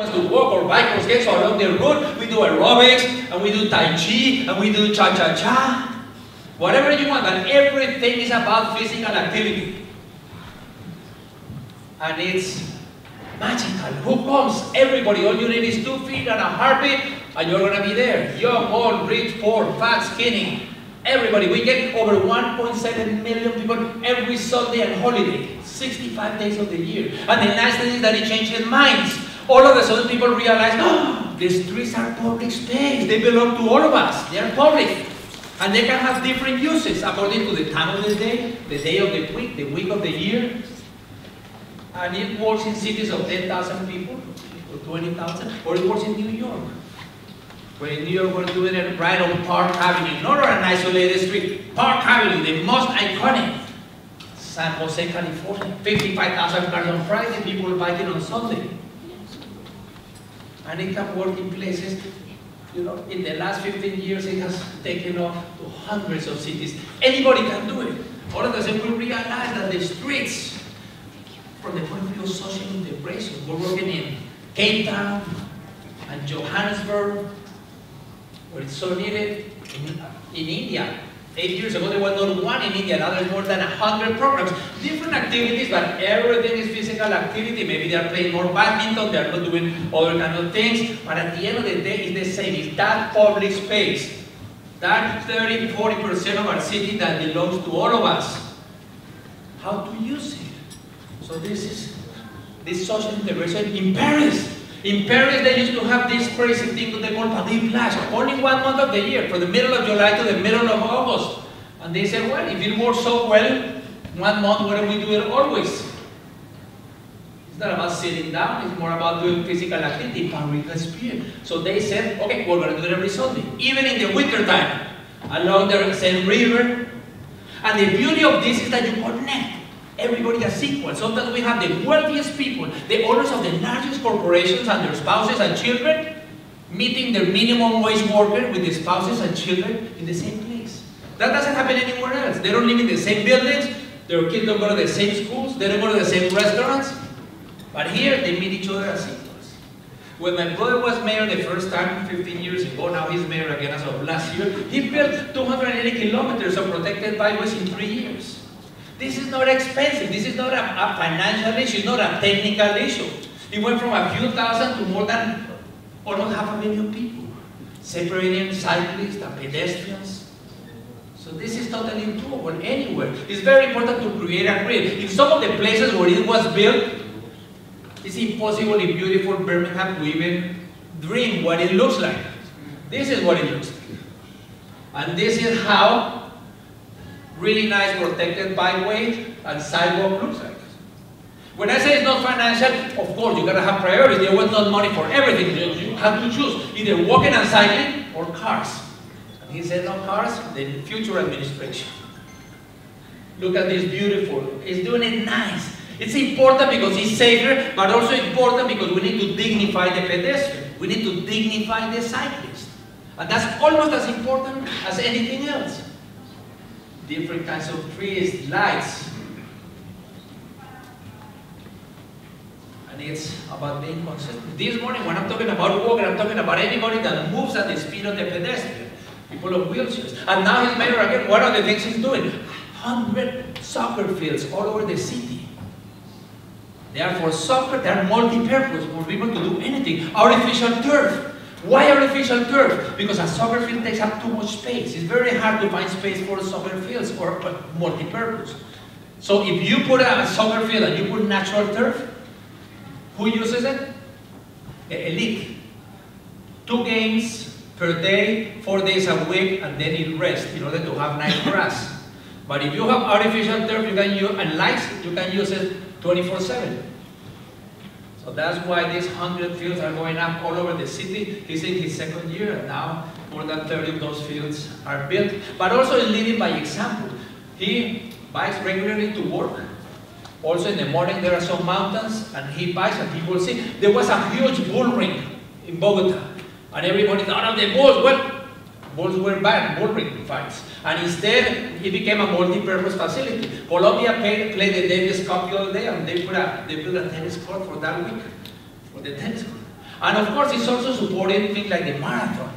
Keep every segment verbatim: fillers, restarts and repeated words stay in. wants to walk or bike or skate, so along the route we do aerobics, and we do tai chi, and we do cha-cha-cha. Whatever you want, and everything is about physical activity. And it's magical. Who comes? Everybody. All you need is two feet and a heartbeat, and you're going to be there. Young, old, rich, poor, fat, skinny. Everybody. We get over one point seven million people every Sunday and holiday, sixty-five days of the year. And the nice thing is that it changes minds. All of a sudden people realize, oh, these trees are public space. They belong to all of us. They are public. And they can have different uses according to the time of the day, the day of the week, the week of the year. And it works in cities of ten thousand people, or twenty thousand, or it works in New York. Where in New York we're doing it right on Park Avenue, not on an isolated street. Park Avenue, the most iconic. San Jose, California, fifty-five thousand cars on Friday, people biking on Sunday. And it can work in places, you know, in the last fifteen years it has taken off to hundreds of cities. Anybody can do it. All of a sudden we realize that the streets, from the point of view of social integration, we're working in Cape Town and Johannesburg, where it's so needed. In, in India, eight years ago there was not one in India, now there's more than one hundred programs. Different activities, but everything is physical activity. Maybe they're playing more badminton, they're not doing other kind of things, but at the end of the day it's the same, it's that public space, that thirty to forty percent of our city that belongs to all of us. How to use it? So this is this social integration in Paris. In Paris, they used to have this crazy thing that they call Paris Plage, only one month of the year, from the middle of July to the middle of August. And they said, well, if it works so well, one month, why don't we do it always? It's not about sitting down, it's more about doing physical activity, Paris Spirit. So they said, okay, we're going to do it every Sunday, even in the winter time, along the Seine River. And the beauty of this is that you connect. Everybody has equal. Sometimes we have the wealthiest people, the owners of the largest corporations and their spouses and children, meeting their minimum wage worker with the spouses and children in the same place. That doesn't happen anywhere else. They don't live in the same buildings, their kids don't go to the same schools, they don't go to the same restaurants. But here, they meet each other as equals. When my brother was mayor the first time, fifteen years ago, now he's mayor again as of last year, he built two hundred eighty kilometers of protected byways in three years. This is not expensive, this is not a, a financial issue, it's not a technical issue. It went from a few thousand to more than almost half a million people, separating cyclists and pedestrians. So this is totally doable anywhere. It's very important to create a grid. In some of the places where it was built, it's impossible in beautiful Birmingham to even dream what it looks like. This is what it looks like. And this is how really nice protected bikeway and sidewalk looks like. When I say it's not financial, of course you gotta have priorities. There was not money for everything. You have to choose either walking and cycling or cars. And he said, no cars, the future administration. Look at this beautiful. It's doing it nice. It's important because it's safer, but also important because we need to dignify the pedestrian. We need to dignify the cyclist. And that's almost as important as anything else. Different kinds of trees, lights. And it's about being consistent. This morning when I'm talking about walking, I'm talking about anybody that moves at the speed of the pedestrian, people on wheelchairs. And now he's mayor again, one of the things he's doing, one hundred soccer fields all over the city. They are for soccer, they are multi-purpose, for people to do anything. Artificial turf. Why artificial turf? Because a soccer field takes up too much space. It's very hard to find space for soccer fields or multi-purpose. So if you put a soccer field and you put natural turf, who uses it? The elite. Two games per day, four days a week, and then it rests in order to have nice grass. But if you have artificial turf, you can use, and lights, you can use it twenty-four seven. So that's why these one hundred fields are going up all over the city. He's in his second year, and now more than thirty of those fields are built. But also is leading by example. He bikes regularly to work. Also in the morning there are some mountains, and he bikes and people see. There was a huge bull ring in Bogota, and everybody thought of the bulls. Well, bulls were banned, bull ring fights. And instead, it became a multi-purpose facility. Colombia played, played the Davis Cup the other day, and they put a, they built a tennis court for that week, for the tennis court. And of course, he's also supporting things like the marathon.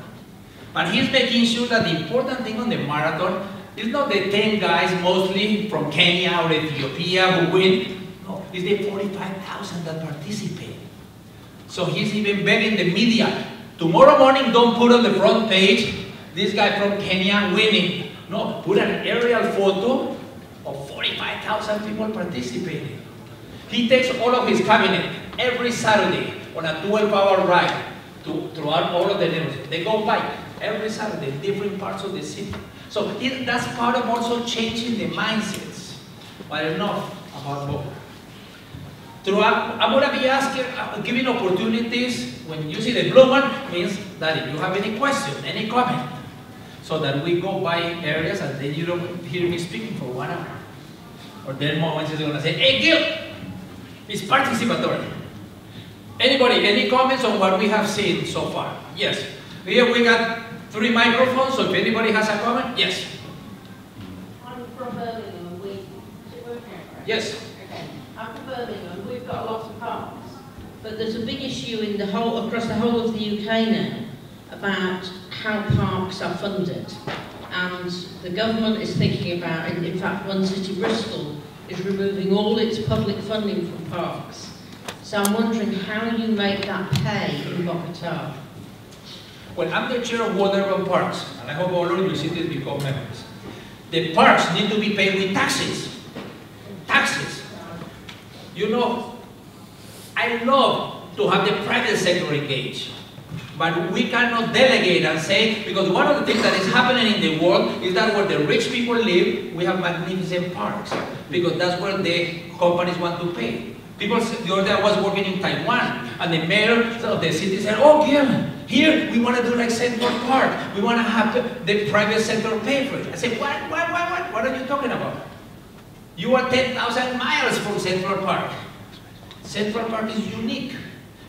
And he's making sure that the important thing on the marathon is not the ten guys, mostly from Kenya or Ethiopia, who win. No, it's the forty-five thousand that participate. So he's even begging the media, tomorrow morning, don't put on the front page, this guy from Kenya winning. No, put an aerial photo of forty-five thousand people participating. He takes all of his cabinet every Saturday on a twelve hour ride to, throughout all of the neighborhoods. They go by every Saturday, different parts of the city. So it, that's part of also changing the mindsets. But enough about both. Throughout, I'm going to be asking, uh, giving opportunities. When you see the blue one, means that if you have any question, any comment, so that we go by areas and then you don't hear me speaking for one hour. Or then moments is going to say, hey Gil, it's participatory. Anybody, any comments on what we have seen so far? Yes. Here we got three microphones, so if anybody has a comment, yes. I'm from Birmingham. We, we're here, right? Yes. Okay. I'm from Birmingham. We've got a lot of parks, but there's a big issue in the whole across the whole of the U K now about how parks are funded, and the government is thinking about. In, in fact, one city, Bristol, is removing all its public funding from parks. So I'm wondering how you make that pay in Bogota. Well, I'm the chair of World Urban Parks, and I hope all of you cities become members. The parks need to be paid with taxes. Taxes. You know, I love to have the private sector engaged, but we cannot delegate and say, because one of the things that is happening in the world is that where the rich people live, we have magnificent parks, because that's where the companies want to pay. People, the other day I was working in Taiwan, and the mayor of the city said, oh, yeah. Here, we want to do like Central Park. We want to have the, the private sector pay for it. I said, what, what, what, what? What are you talking about? You are ten thousand miles from Central Park. Central Park is unique.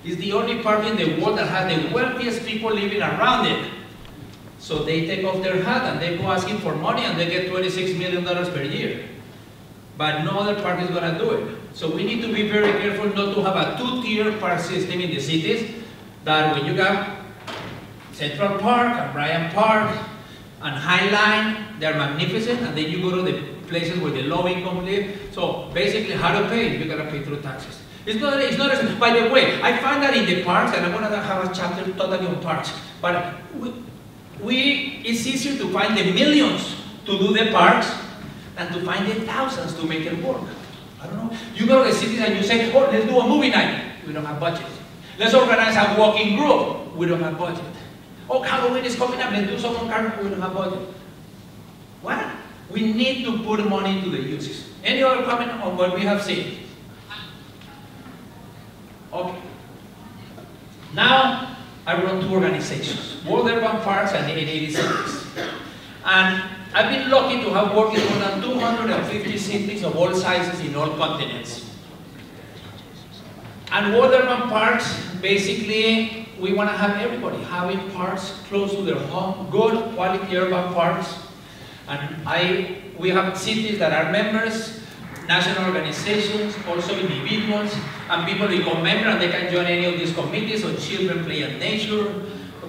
It's the only park in the world that has the wealthiest people living around it. So they take off their hat and they go asking for money and they get twenty-six million dollars per year. But no other park is going to do it. So we need to be very careful not to have a two-tier park system in the cities, that when you got Central Park and Bryant Park and High Line, they're magnificent, and then you go to the places where the low income live. So basically, how to pay? You gotta pay through taxes. It's not, it's not as, by the way, I find that in the parks, and I'm gonna have a chapter totally on parks, but we, we, it's easier to find the millions to do the parks than to find the thousands to make it work. I don't know. You go to the cities and you say, oh, let's do a movie night. We don't have budget. Let's organize a walking group. We don't have budget. Oh, Halloween is coming up, let's do some on carnival, we don't have budget. What? We need to put money into the uses. Any other comment on what we have seen? Okay. Now, I run two organizations, World Urban Parks and eight eighty cities. And I've been lucky to have worked in more than two hundred fifty cities of all sizes in all continents. And World Urban Parks, basically, we want to have everybody having parks close to their home, good quality urban parks. And I, we have cities that are members, national organizations, also individuals, and people become members and they can join any of these committees on children play and nature,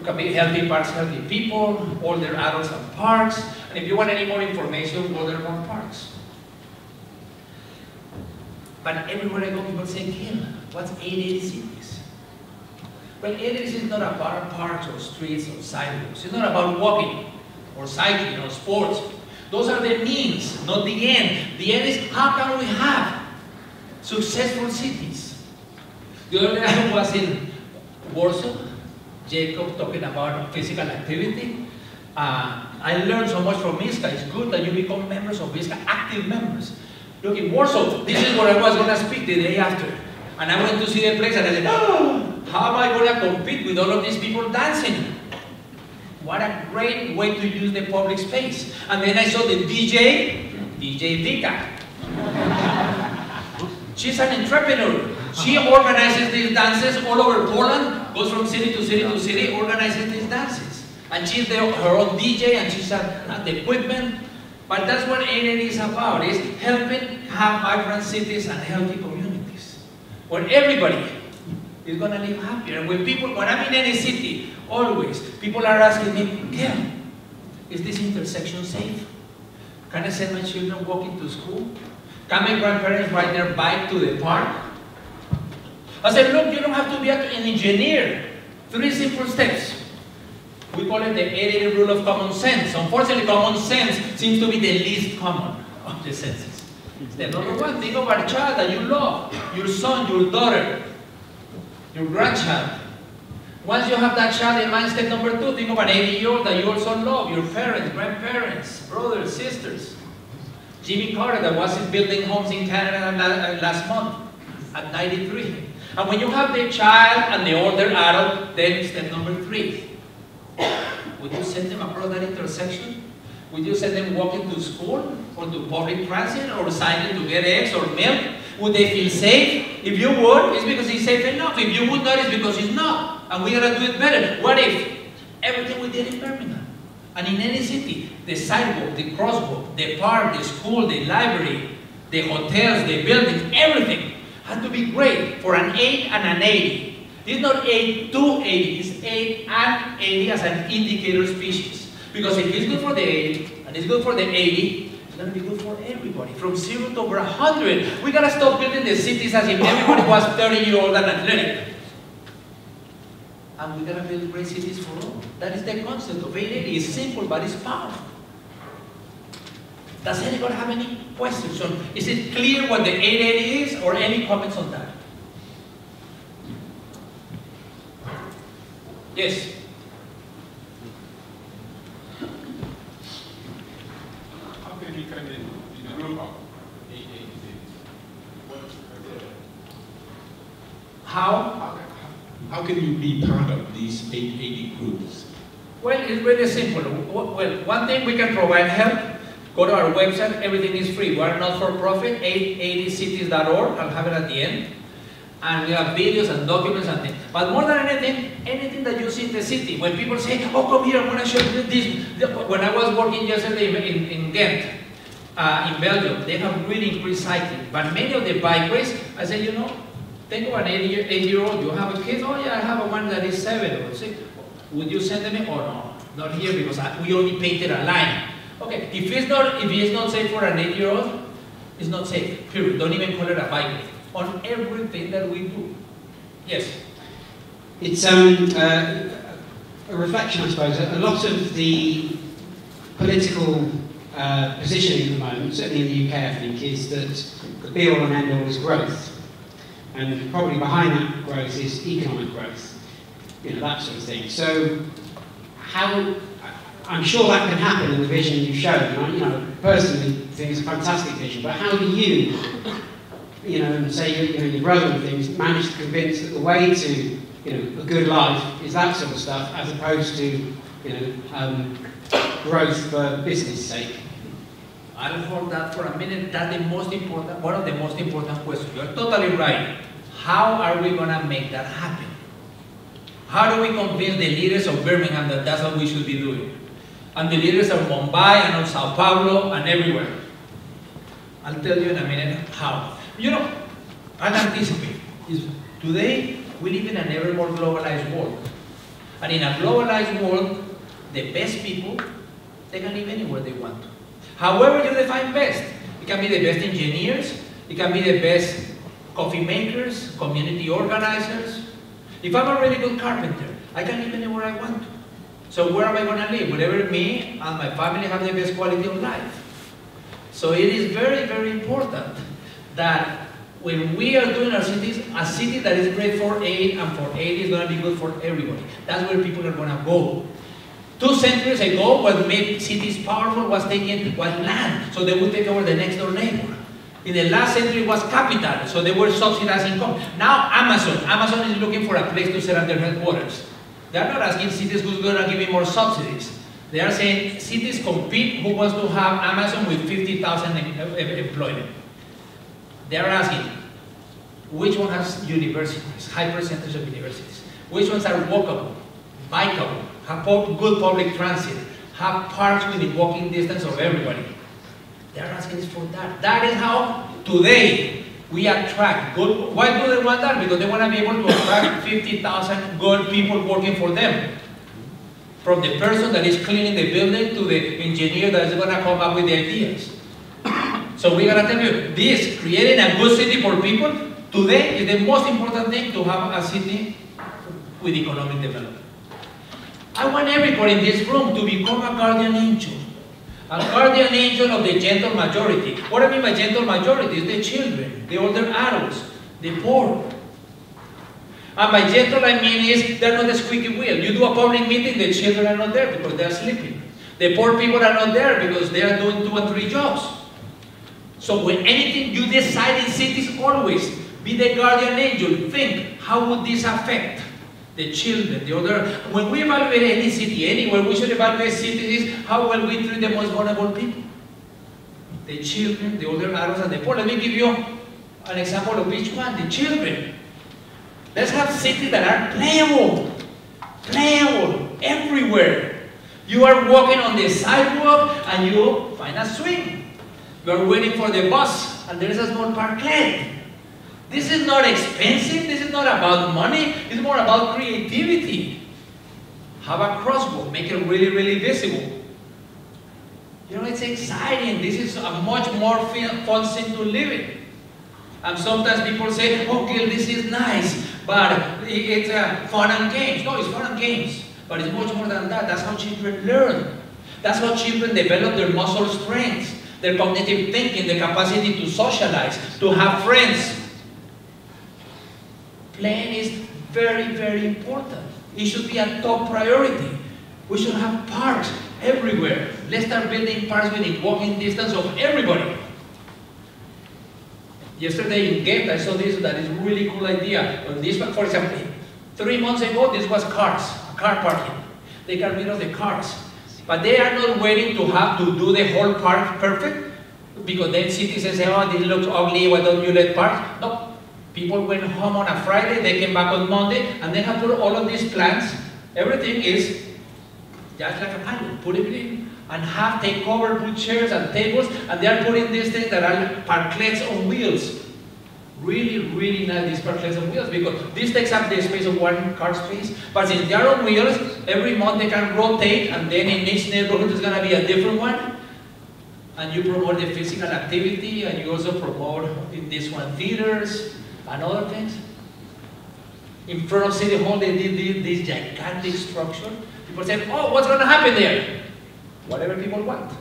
can be healthy parks, healthy people, older adults and parks. And if you want any more information, go there on parks. But everywhere I go, people say, Kim, what's eight eighty cities? Well, eight eighty is not about parks or streets or sidewalks. It's not about walking or cycling or sports. Those are the means, not the end. The end is how can we have successful cities? The other day I was in Warsaw, Jacob talking about physical activity. Uh, I learned so much from I S C A. It's good that you become members of I S C A, active members. Look, in Warsaw, this is where I was going to speak the day after. And I went to see the place and I said, oh! How am I going to compete with all of these people dancing? What a great way to use the public space. And then I saw the D J, D J Vika. She's an entrepreneur. She organizes these dances all over Poland, goes from city to city to city, organizes these dances. And she's the, her own D J and she's got the equipment. But that's what eight eighty is about, is helping have vibrant cities and healthy communities. Where everybody is going to live happier. And when people, when I'm in any city, always, people are asking me, yeah, is this intersection safe? Can I send my children walking to school? Can my grandparents ride their bike to the park? I said, look, you don't have to be an engineer. Three simple steps. We call it the eight eighty rule of common sense. Unfortunately, common sense seems to be the least common of the senses. It's the number one. Think of a child that you love, your son, your daughter, your grandchild. Once you have that child in mind, step number two, think of an eighty-year-old that you also love, your parents, grandparents, brothers, sisters. Jimmy Carter that was building homes in Canada last month at ninety-three. And when you have the child and the older adult, then step number three. Would you send them across that intersection? Would you send them walking to school or to public transit or cycling to get eggs or milk? Would they feel safe? If you would, it's because it's safe enough. If you would not, it's because it's not. And we gotta do it better. What if everything we did in Birmingham and in any city, the sidewalk, the crosswalk, the park, the school, the library, the hotels, the buildings, everything had to be great for an eight and an eighty. It's not eight to eighty, it's eight and eighty as an indicator species. Because if it's good for the eight and it's good for the eighty, it's going to be good for everybody. From zero to over one hundred, we got to stop building the cities as if everybody was thirty years old and athletic. And we got to build great cities for all. That is the concept of eight eighty. It's simple, but it's powerful. Does anyone have any questions? So is it clear what the eight eighty is, or any comments on that? Yes? How? How can you be part of these eight eighty groups? Well, it's really simple. Well, one thing we can provide help. Go to our website. Everything is free. We are not for profit. eight eighty cities dot org. I'll have it at the end. And we have videos and documents and things. But more than anything, anything that you see in the city. When people say, "Oh, come here, I'm going to show you this." When I was working yesterday in, in Ghent, uh, in Belgium, they have really increased cycling. But many of the bikeways, I said, you know. Think of an eight-year-old, you have a kid, oh yeah, I have a one that is seven or six. Would you send them in? Oh no, not here because I, we only painted a line. Okay, if it's not, if it's not safe for an eight-year-old, it's not safe, period. Don't even call it a bike on everything that we do. Yes? It's um, uh, a reflection, I suppose. A lot of the political uh, position at the moment, certainly in the U K, I think, is that the be-all and end-all is growth. And probably behind that growth is economic growth, you know, that sort of thing. So, how, I'm sure that can happen in the vision you've shown. I, you know, personally, I think it's a fantastic vision, but how do you, you know, and say, you know, your brother and things, manage to convince that the way to, you know, a good life is that sort of stuff, as opposed to, you know, um, growth for business sake? I don't hold that for a minute. That's the most important, one of the most important questions. You're totally right. How are we going to make that happen? How do we convince the leaders of Birmingham that that's what we should be doing? And the leaders of Mumbai and of Sao Paulo and everywhere? I'll tell you in a minute how. You know, I anticipate. Today, we live in an ever more globalized world. And in a globalized world, the best people, they can live anywhere they want to. However you define best. It can be the best engineers, it can be the best coffee makers, community organizers. If I'm a really good carpenter, I can live anywhere I want to. So where am I going to live? Wherever me and my family have the best quality of life. So it is very, very important that when we are doing our cities, a city that is great for eight and for eight is going to be good for everybody. That's where people are going to go. Two centuries ago, what made cities powerful was taking was land, so they would take over the next door neighbor. In the last century, it was capital, so they were subsidizing income. Now Amazon, Amazon is looking for a place to set up their headquarters. They are not asking cities who's going to give me more subsidies. They are saying cities compete who wants to have Amazon with fifty thousand employment. They are asking which one has universities, high percentage of universities, which ones are walkable, bikeable, have good public transit, have parks within walking distance of everybody. They're asking for that. That is how today we attract good. Why do they want that? Because they want to be able to attract fifty thousand good people working for them. From the person that is cleaning the building to the engineer that is going to come up with the ideas. So we're going to tell you, this, creating a good city for people, today is the most important thing to have a city with economic development. I want everybody in this room to become a guardian angel. A guardian angel of the gentle majority. What I mean by gentle majority is the children, the older adults, the poor. And by gentle I mean is they're not a squeaky wheel. You do a public meeting, the children are not there because they're sleeping. The poor people are not there because they are doing two or three jobs. So when anything you decide in cities, always be the guardian angel. Think, how would this affect the children, the other? When we evaluate any city anywhere, we should evaluate cities, how well we treat the most vulnerable people. The children, the older adults, and the poor. Let me give you an example of each one. The children. Let's have cities that are playable. Playable everywhere. You are walking on the sidewalk and you find a swing. You are waiting for the bus and there is a small parklet. This is not expensive, this is not about money, it's more about creativity. Have a crosswalk, make it really, really visible. You know, it's exciting, this is a much more fun thing to live in. And sometimes people say, oh Gil, this is nice, but it's uh, fun and games. No, it's fun and games, but it's much more than that. That's how children learn. That's how children develop their muscle strengths, their cognitive thinking, their capacity to socialize, to have friends. Playing is very, very important. It should be a top priority. We should have parks everywhere. Let's start building parks within walking distance of everybody. Yesterday in Ghent, I saw this, that is a really cool idea. This one, for example, three months ago, this was cars, car parking. They got rid of the cars. But they are not waiting to have to do the whole park perfect, because then cities say, oh, this looks ugly, why don't you let parks? No. People went home on a Friday, they came back on Monday, and they have put all of these plans. Everything is just like a pilot. Put it in and have take over, put chairs and tables, and they are putting these things that are parklets on wheels. Really, really nice, these parklets on wheels, because this takes up the space of one car space. But since they are on wheels, every month they can rotate, and then in each neighborhood there's going to be a different one. And you promote the physical activity, and you also promote in this one theaters. And other things. In front of City Hall, they did this gigantic structure. People said, oh, what's going to happen there? Whatever people want.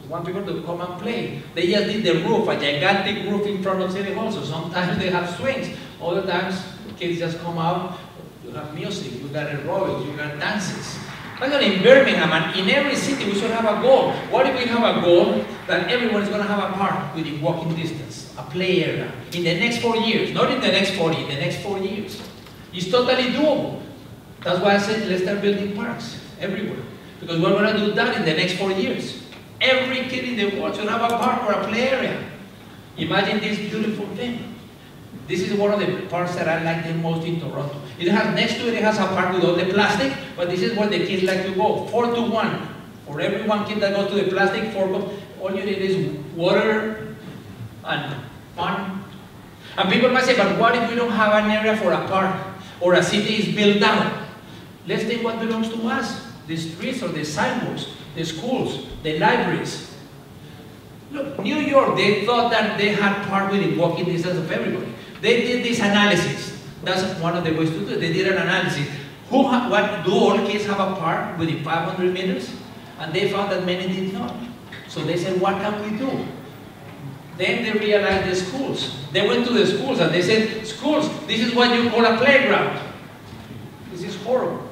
They want people to come and play. They just did the roof, a gigantic roof in front of City Hall. So sometimes they have swings. Other times, kids just come out. You have music, you got aerobics, you got dances. Actually, in Birmingham and in every city, we should have a goal. What if we have a goal that everyone is going to have a park within walking distance, a play area, in the next four years, not in the next forty, in the next four years. It's totally doable. That's why I said, let's start building parks everywhere, because we're going to do that in the next four years. Every kid in the world should have a park or a play area. Imagine this beautiful thing. This is one of the parks that I like the most in Toronto. It has next to it, it has a park with all the plastic, but this is where the kids like to go. Four to one. For every one kid that goes to the plastic, four goes. All you need is water and fun. And people might say, but what if we don't have an area for a park or a city is built down? Let's take what belongs to us. The streets or the sidewalks, the schools, the libraries. Look, New York, they thought that they had park within walking distance of everybody. They did this analysis. That's one of the ways to do it. They did an analysis. Who, what, do all kids have a park within five hundred meters? And they found that many did not. So they said, what can we do? Then they realized the schools. They went to the schools and they said, schools, this is what you call a playground. This is horrible.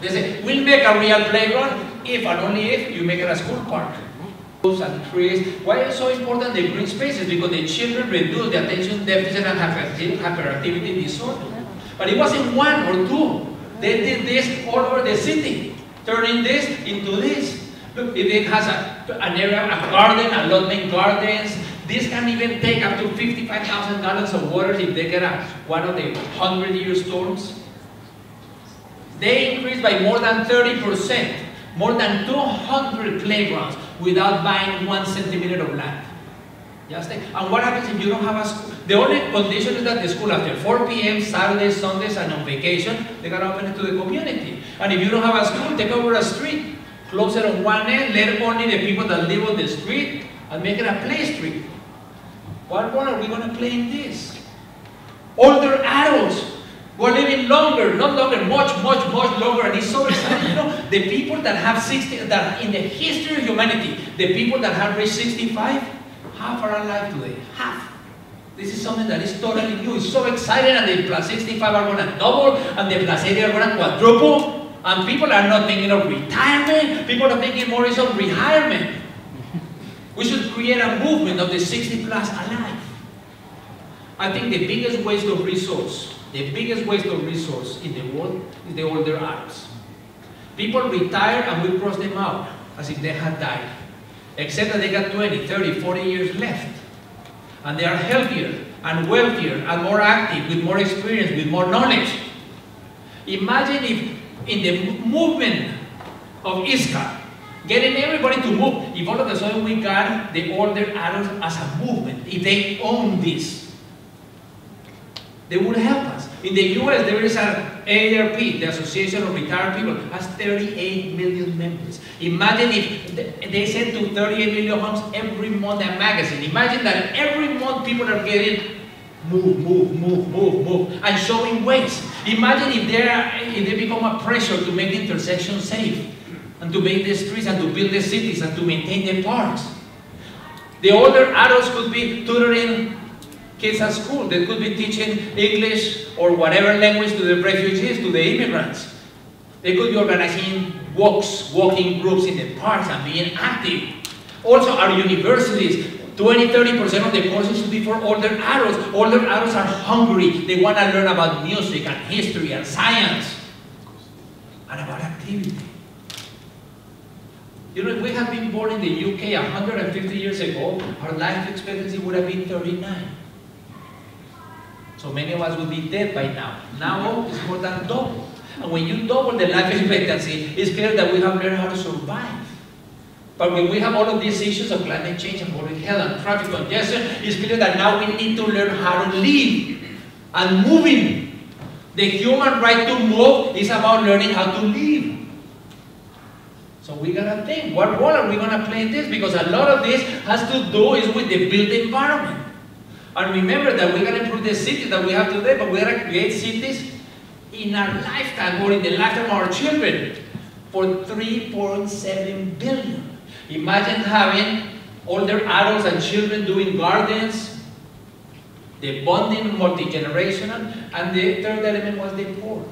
They said, we'll make a real playground if and only if you make it a school park. And trees. Why is so important the green spaces? Because the children reduce the attention deficit and hyperactivity disorder. But it wasn't one or two. They did this all over the city, turning this into this. Look, if it has a, an area, a garden, allotment gardens, this can even take up to fifty-five thousand gallons of water if they get a, one of the hundred-year storms. They increased by more than thirty percent, more than two hundred playgrounds, without buying one centimeter of land. Just think. And what happens if you don't have a school? The only condition is that the school after four p m, Saturdays, Sundays, and on vacation, they gotta open it to the community. And if you don't have a school, take over a street. Close it on one end, let only the people that live on the street, and make it a play street. What role are we gonna play in this? Older adults who are living longer, not longer, much, much, much longer, and it's so exciting, you know, the people that have sixty, that in the history of humanity, the people that have reached sixty-five, half are alive today, half. This is something that is totally new, it's so exciting, and the plus sixty-five are gonna double, and the plus eighty are gonna quadruple, and people are not thinking of retirement, people are thinking more is of rehirement. We should create a movement of the sixty plus alive. I think the biggest waste of resource, the biggest waste of resource in the world is the older adults. People retire and we cross them out as if they had died, except that they got twenty, thirty, forty years left. And they are healthier and wealthier and more active, with more experience, with more knowledge. Imagine if in the movement of I S C A, getting everybody to move, if all of a sudden we got the older adults as a movement, if they own this, they would help us. In the U S, there is an A A R P, the Association of Retired People, has thirty-eight million members. Imagine if they send to thirty-eight million homes every month a magazine. Imagine that every month people are getting move, move, move, move, move, and showing ways. Imagine if they, are, if they become a pressure to make the intersection safe, and to make the streets, and to build the cities, and to maintain the parks. The older adults could be tutoring kids at school. They could be teaching English or whatever language to the refugees, to the immigrants. They could be organizing walks, walking groups in the parks, and being active. Also, our universities, twenty to thirty percent of the courses should be for older adults. Older adults are hungry. They want to learn about music, and history, and science, and about activity. You know, if we had been born in the U K one hundred fifty years ago, our life expectancy would have been thirty-nine. So many of us would be dead by now. Now it's more than double. And when you double the life expectancy, it's clear that we have learned how to survive. But when we have all of these issues of climate change and public health and traffic congestion, it's clear that now we need to learn how to live and moving. The human right to move is about learning how to live. So we gotta think, what role are we gonna play in this? Because a lot of this has to do is with the built environment. And remember that we're gonna improve the cities that we have today, but we're gonna create cities in our lifetime or in the lifetime of our children for three point seven billion. Imagine having older adults and children doing gardens, the bonding, multi-generational, and the third element was the poor.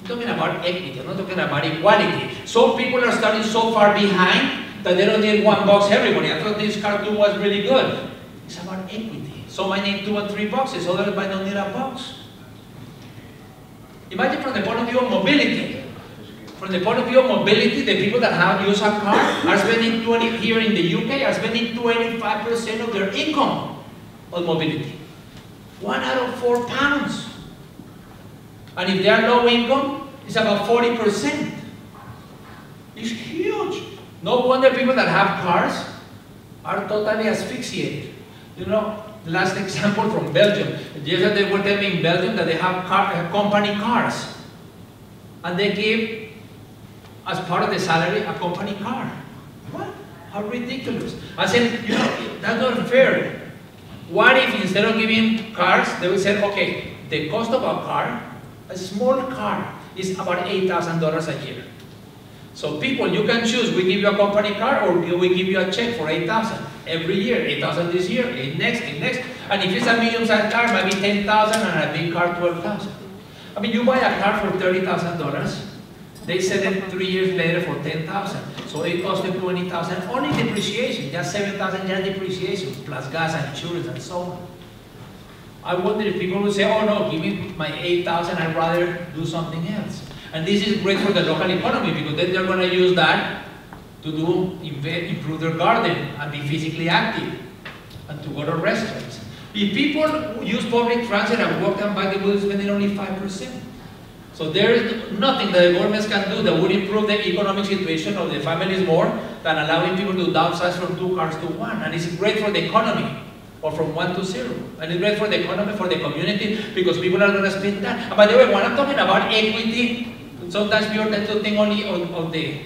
I'm talking about equity, I'm not talking about equality. So people are starting so far behind that they don't need one box everybody. I thought this cartoon was really good. It's about equity. Some might need two or three boxes, others might not need a box. Imagine from the point of view of mobility. From the point of view of mobility, the people that have used a car are spending twenty here in the U K are spending twenty-five percent of their income on mobility. One out of four pounds. And if they are low income, it's about forty percent. It's huge. No wonder people that have cars are totally asphyxiated. You know, the last example from Belgium. Yesterday they were telling me in Belgium that they have car, company cars. And they give, as part of the salary, a company car. What? How ridiculous. I said, you know, that's not fair. What if instead of giving cars, they would say, okay, the cost of a car, a small car is about eight thousand dollars a year. So people, you can choose, we give you a company car or we give you a check for eight thousand every year, eight thousand this year, eight next, eight next. And if it's a medium-sized car, maybe ten thousand and a big car, twelve thousand. I mean, you buy a car for thirty thousand dollars, they sell it three years later for ten thousand. So it costs them twenty thousand, only depreciation, just seven thousand, just depreciation, plus gas and insurance and so on. I wonder if people would say, oh no, give me my eight thousand, I'd rather do something else. And this is great for the local economy because then they're going to use that to do, improve their garden and be physically active and to go to restaurants. If people use public transit and walk and bike, they will spend only five percent. So there is nothing that the governments can do that would improve the economic situation of the families more than allowing people to downsize from two cars to one. And it's great for the economy, or from one to zero. And it's great for the economy, for the community, because people are going to spend that. And by the way, when I'm talking about equity, sometimes people tend to think only of, of the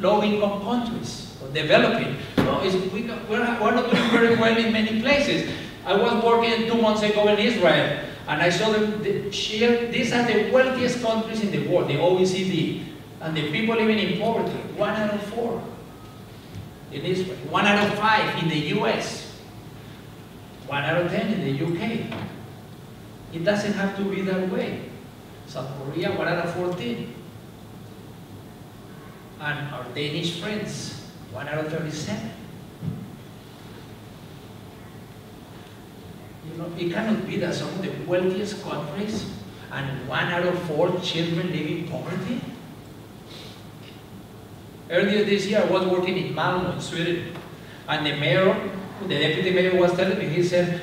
low-income countries, or developing. No, it's, we, we're, we're not doing very well in many places. I was working two months ago in Israel, and I saw the, the sheer, these are the wealthiest countries in the world, the O E C D. And the people living in poverty, one out of four in Israel, one out of five in the U S, one out of ten in the U K. It doesn't have to be that way. South Korea, one out of fourteen. And our Danish friends, one out of thirty-seven. You know, it cannot be that some of the wealthiest countries and one out of four children live in poverty. Earlier this year, I was working in Malmö, in Sweden, and the mayor, the deputy mayor was telling me, he said,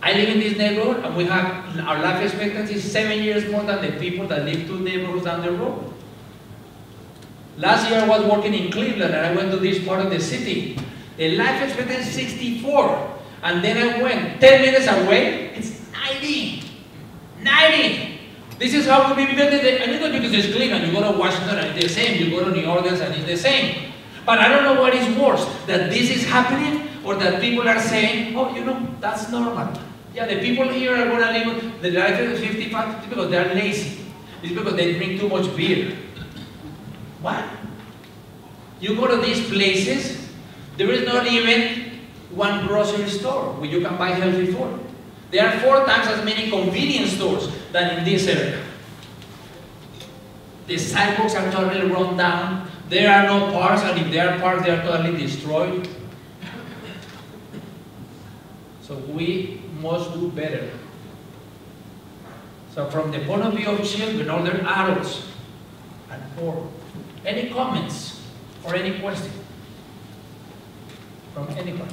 I live in this neighborhood, and we have, our life expectancy is seven years more than the people that live two neighborhoods down the road. Last year, I was working in Cleveland, and I went to this part of the city. The life expectancy is sixty-four, and then I went ten minutes away, it's ninety, ninety. This is how we build it. And you know, because it's Cleveland, you go to Washington and it's the same, you go to New Orleans and it's the same. But I don't know what is worse, that this is happening or that people are saying, oh, you know, that's normal. Yeah, the people here are going to live, the life of fifty-five because they are lazy. It's because they drink too much beer. What? You go to these places, there is not even one grocery store where you can buy healthy food. There are four times as many convenience stores than in this area. The sidewalks are totally run down. There are no parks, and if there are parks, they are totally destroyed. So we must do better. So from the point of view of children, older adults, and more, any comments or any question from anyone?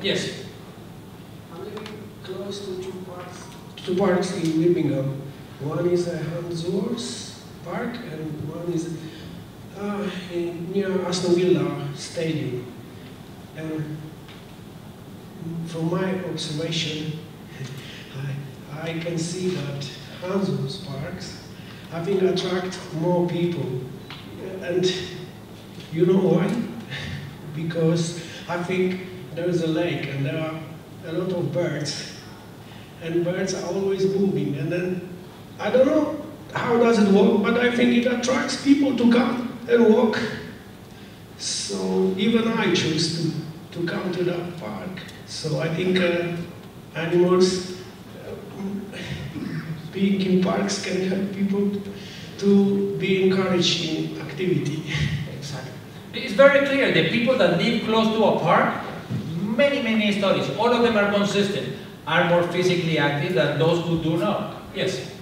Yes. I'm living close to two parks, two parks in Birmingham. One is a Hans Park and one is uh, in, near Aston Villa Stadium. And from my observation, I, I can see that Hans Parks have been attract more people. And you know why? Because I think there is a lake and there are a lot of birds, and birds are always moving. And then I don't know how does it work, but I think it attracts people to come and walk. So even I choose to to come to that park. So I think uh, animals uh, being in parks can help people to be encouraged in activity. Exactly. It's very clear, the people that live close to a park, many, many studies, all of them are consistent, are more physically active than those who do not. Yes?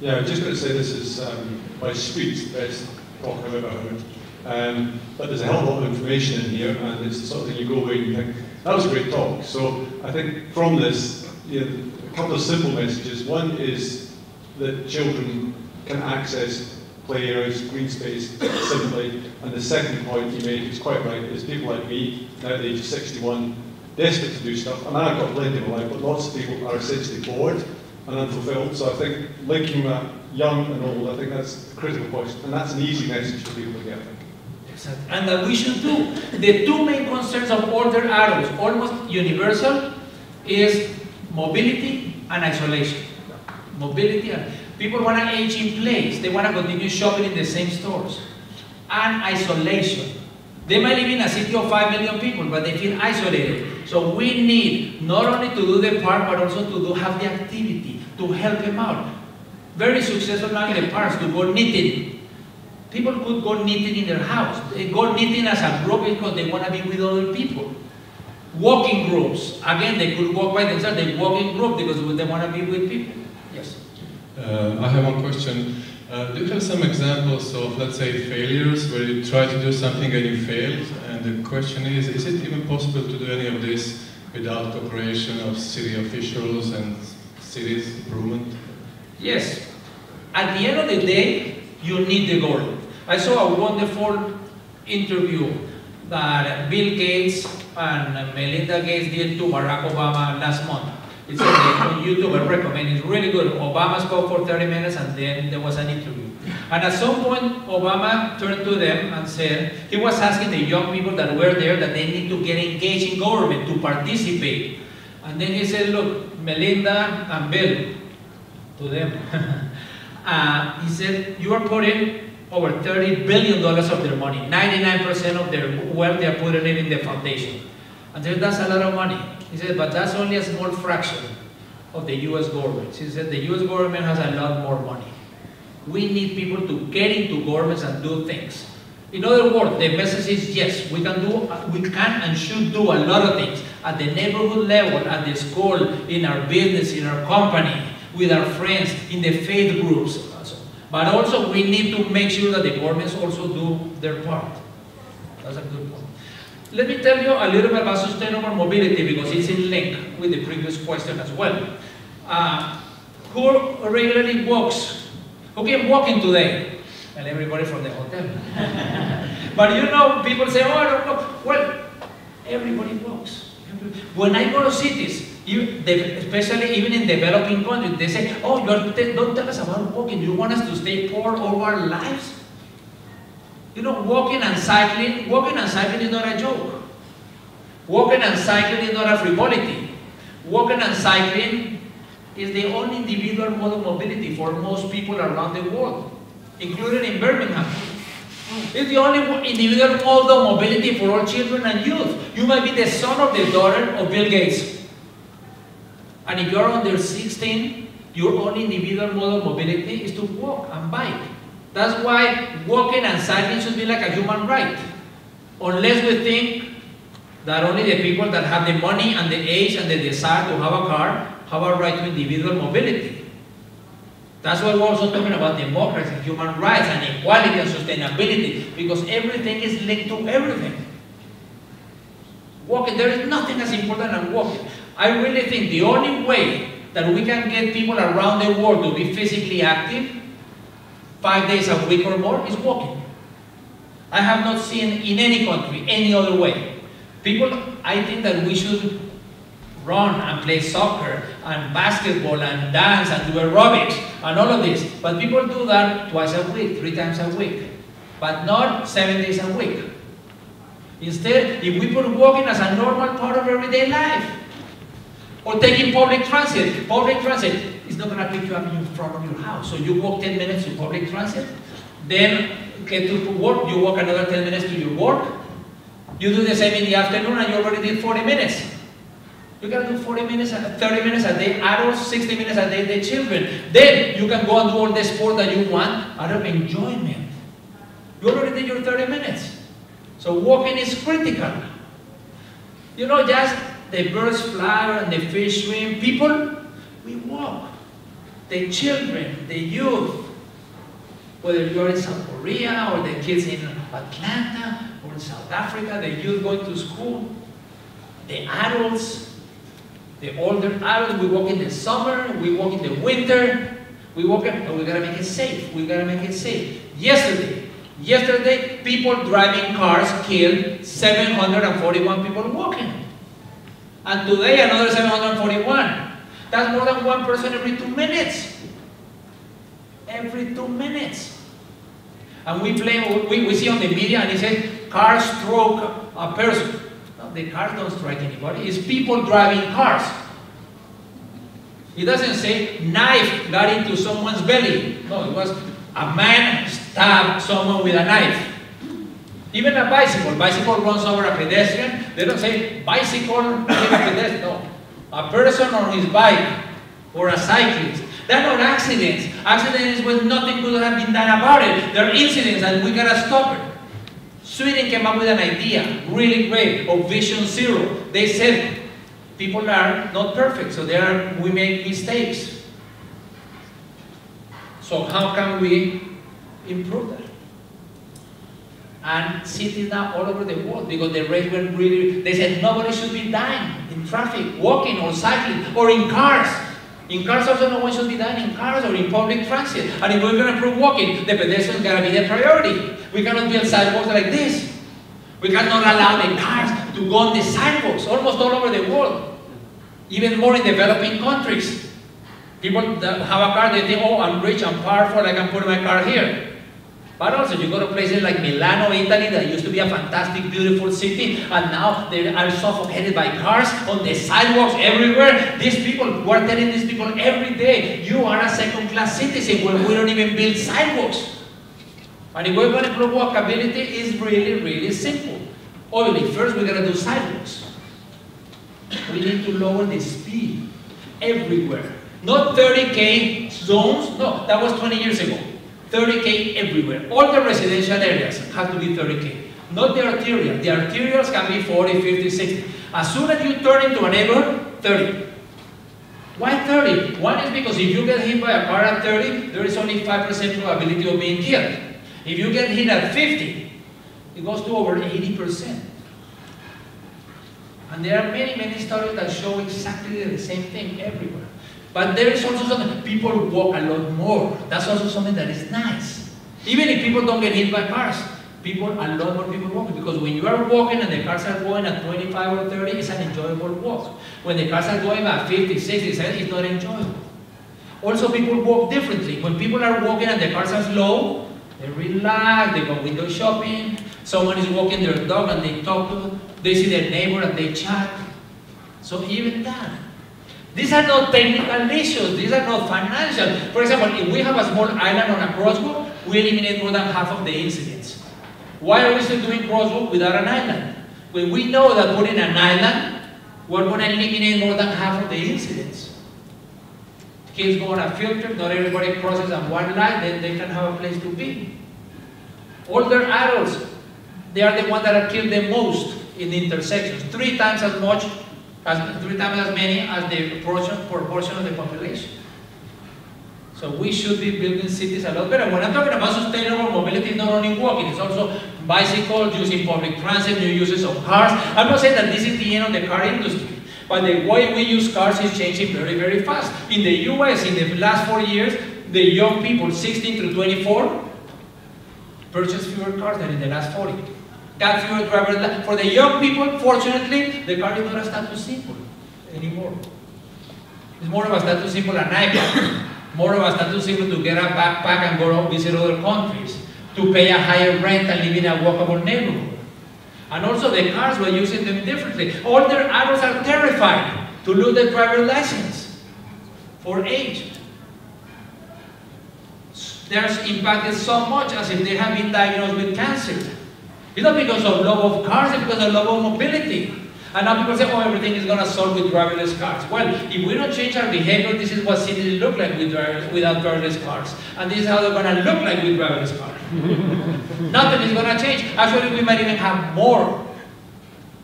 Yeah, I'm just going to say this is um, my street, best talk I've ever heard. Um, but there's a hell of a lot of information in here, and it's something you go away and you think, that was a great talk. So I think from this, you know, a couple of simple messages. One is that children can access play areas, green space, simply. And the second point you made is quite right, is people like me, now at the age of sixty-one, desperate to do stuff, and I've got plenty of life, but lots of people are essentially bored and unfulfilled. So I think linking that young and old, I think that's a critical point, and that's an easy message for people to get. Exactly. And that we should do. The two main concerns of older adults, almost universal, is mobility and isolation. Mobility and people want to age in place. They want to continue shopping in the same stores. And isolation. They might live in a city of five million people, but they feel isolated. So we need not only to do the park, but also to do, have the activity, to help them out. Very successful now in the parks to go knitting. People could go knitting in their house. They go knitting as a group because they want to be with other people. Walking groups. Again, they could walk by themselves. They walk in group because they want to be with people. Yes. Uh, I have one question. Uh, do you have some examples of, let's say, failures where you try to do something and you failed? And the question is, is it even possible to do any of this without cooperation of city officials and cities' improvement? Yes. At the end of the day, you need the goal. I saw a wonderful interview that Bill Gates and Melinda Gates did to Barack Obama last month. It's on YouTube, I recommend it. It's really good. Obama spoke for thirty minutes and then there was an interview. And at some point, Obama turned to them and said, he was asking the young people that were there that they need to get engaged in government, to participate. And then he said, look, Melinda and Bill, to them, uh, he said, you are putting over thirty billion dollars of their money. ninety-nine percent of their wealth, they are putting it in the foundation. And said, that's a lot of money. He said, but that's only a small fraction of the U S government. He said, the U S government has a lot more money. We need people to get into governments and do things. In other words, the message is yes, we can do, we can and should do a lot of things at the neighborhood level, at the school, in our business, in our company, with our friends, in the faith groups. Also. But also we need to make sure that the governments also do their part. That's a good point. Let me tell you a little bit about sustainable mobility because it's in link with the previous question as well. Uh, who regularly walks? Who can walk in today? And everybody from the hotel. But you know, people say, oh, I don't walk. Well, everybody walks. When I go to cities, you, they, especially even in developing countries, they say, oh, don't tell us about walking. You want us to stay poor all our lives? You know, walking and cycling, walking and cycling is not a joke. Walking and cycling is not a frivolity. Walking and cycling is the only individual mode of mobility for most people around the world, including in Birmingham. It's the only individual mode of mobility for all children and youth. You might be the son or the daughter of Bill Gates. And if you're under sixteen, your only individual mode of mobility is to walk and bike. That's why walking and cycling should be like a human right. Unless we think that only the people that have the money and the age and the desire to have a car have a right to individual mobility. That's why we're also talking about democracy, human rights, and equality and sustainability, because everything is linked to everything. Walking, there is nothing as important as walking. I really think the only way that we can get people around the world to be physically active five days a week or more is walking. I have not seen in any country any other way. People, I think that we should run and play soccer and basketball and dance and do aerobics and all of this. But people do that twice a week, three times a week, but not seven days a week. Instead, if we put walking as a normal part of everyday life, or taking public transit, public transit, it's not gonna pick you up in front of your house. So you walk ten minutes to public transit, then get to work, you walk another ten minutes to your work, you do the same in the afternoon and you already did forty minutes. You can do forty minutes, and thirty minutes a day, adults, sixty minutes a day, the children. Then you can go and do all the sport that you want out of enjoyment. You already did your thirty minutes. So walking is critical. You know, just the birds fly and the fish swim, people, we walk. The children, the youth, whether you're in South Korea or the kids in Atlanta or in South Africa, the youth going to school, the adults, the older adults, we walk in the summer, we walk in the winter, we walk in, and we gotta make it safe, we gotta make it safe. Yesterday, yesterday, people driving cars killed seven hundred forty-one people walking. And today, another seven hundred forty-one. That's more than one person every two minutes. Every two minutes. And we blame, we, we see on the media and it says, cars stroke a person. No, the cars don't strike anybody. It's people driving cars. It doesn't say knife got into someone's belly. No, it was a man stabbed someone with a knife. Even a bicycle. Bicycle runs over a pedestrian. They don't say bicycle over a pedestrian. No. A person on his bike, or a cyclist. They're not accidents. Accidents when nothing could have been done about it. They're incidents and we gotta stop it. Sweden came up with an idea, really great, of Vision Zero. They said, people are not perfect, so they are, we make mistakes. So how can we improve that? And cities now all over the world, because the rates were really, they said nobody should be dying in traffic, walking or cycling, or in cars. In cars also no one should be done, in cars or in public transit. And if we're going to improve walking, the pedestrian's got to be the priority. We cannot build sidewalks like this. We cannot allow the cars to go on the sidewalks almost all over the world. Even more in developing countries. People that have a car, they think, oh, I'm rich, I'm powerful, I can put my car here. But also, you go to places like Milano, Italy, that used to be a fantastic, beautiful city, and now they are suffocated by cars on the sidewalks everywhere. These people, we're telling these people every day, you are a second-class citizen where we don't even build sidewalks. And if we're going to improve walkability, it's really, really simple. Obviously, first we're going to do sidewalks. We need to lower the speed everywhere. Not thirty K zones, no, that was twenty years ago. thirty K everywhere. All the residential areas have to be thirty K. Not the arterial. The arterials can be forty, fifty, sixty. As soon as you turn into a neighbor, thirty. Why thirty? One is because if you get hit by a car at thirty, there is only five percent probability of being killed. If you get hit at fifty, it goes to over eighty percent. And there are many, many studies that show exactly the same thing everywhere. But there is also something, people walk a lot more. That's also something that is nice. Even if people don't get hit by cars, people, a lot more people walk. Because when you are walking and the cars are going at twenty-five or thirty, it's an enjoyable walk. When the cars are going at fifty, sixty, seventy, it's not enjoyable. Also, people walk differently. When people are walking and the cars are slow, they relax, they go window shopping. Someone is walking their dog and they talk to them. They see their neighbor and they chat. So even that. These are not technical issues, these are not financial. For example, if we have a small island on a crosswalk, we eliminate more than half of the incidents. Why are we still doing crosswalk without an island? When we know that putting an island, we're going to eliminate more than half of the incidents. Kids go on a field trip, not everybody crosses on one line, then they can have a place to be. Older adults, they are the ones that are killed the most in the intersections, three times as much As, three times as many as the proportion, proportion of the population. So we should be building cities a lot better. When I'm talking about sustainable mobility, it's not only walking, it's also bicycles, using public transit, new uses of cars. I'm not saying that this is the end of the car industry, but the way we use cars is changing very, very fast. In the U S, in the last four years, the young people, sixteen to twenty-four, purchased fewer cars than in the last forty. Got fewer drivers. For the young people, fortunately, the car is not a status symbol anymore. It's more of a status symbol an iPad, more of a status symbol to get a backpack and go visit other countries, to pay a higher rent and live in a walkable neighborhood. And also the cars, we're using them differently. Older adults are terrified to lose their driver's license for age. They're impacted so much as if they have been diagnosed with cancer. It's not because of love of cars, it's because of love of mobility. And now people say, oh, everything is going to solve with driverless cars. Well, if we don't change our behavior, this is what cities look like with drivers, without driverless cars. And this is how they're going to look like with driverless cars. Nothing is going to change. Actually, we might even have more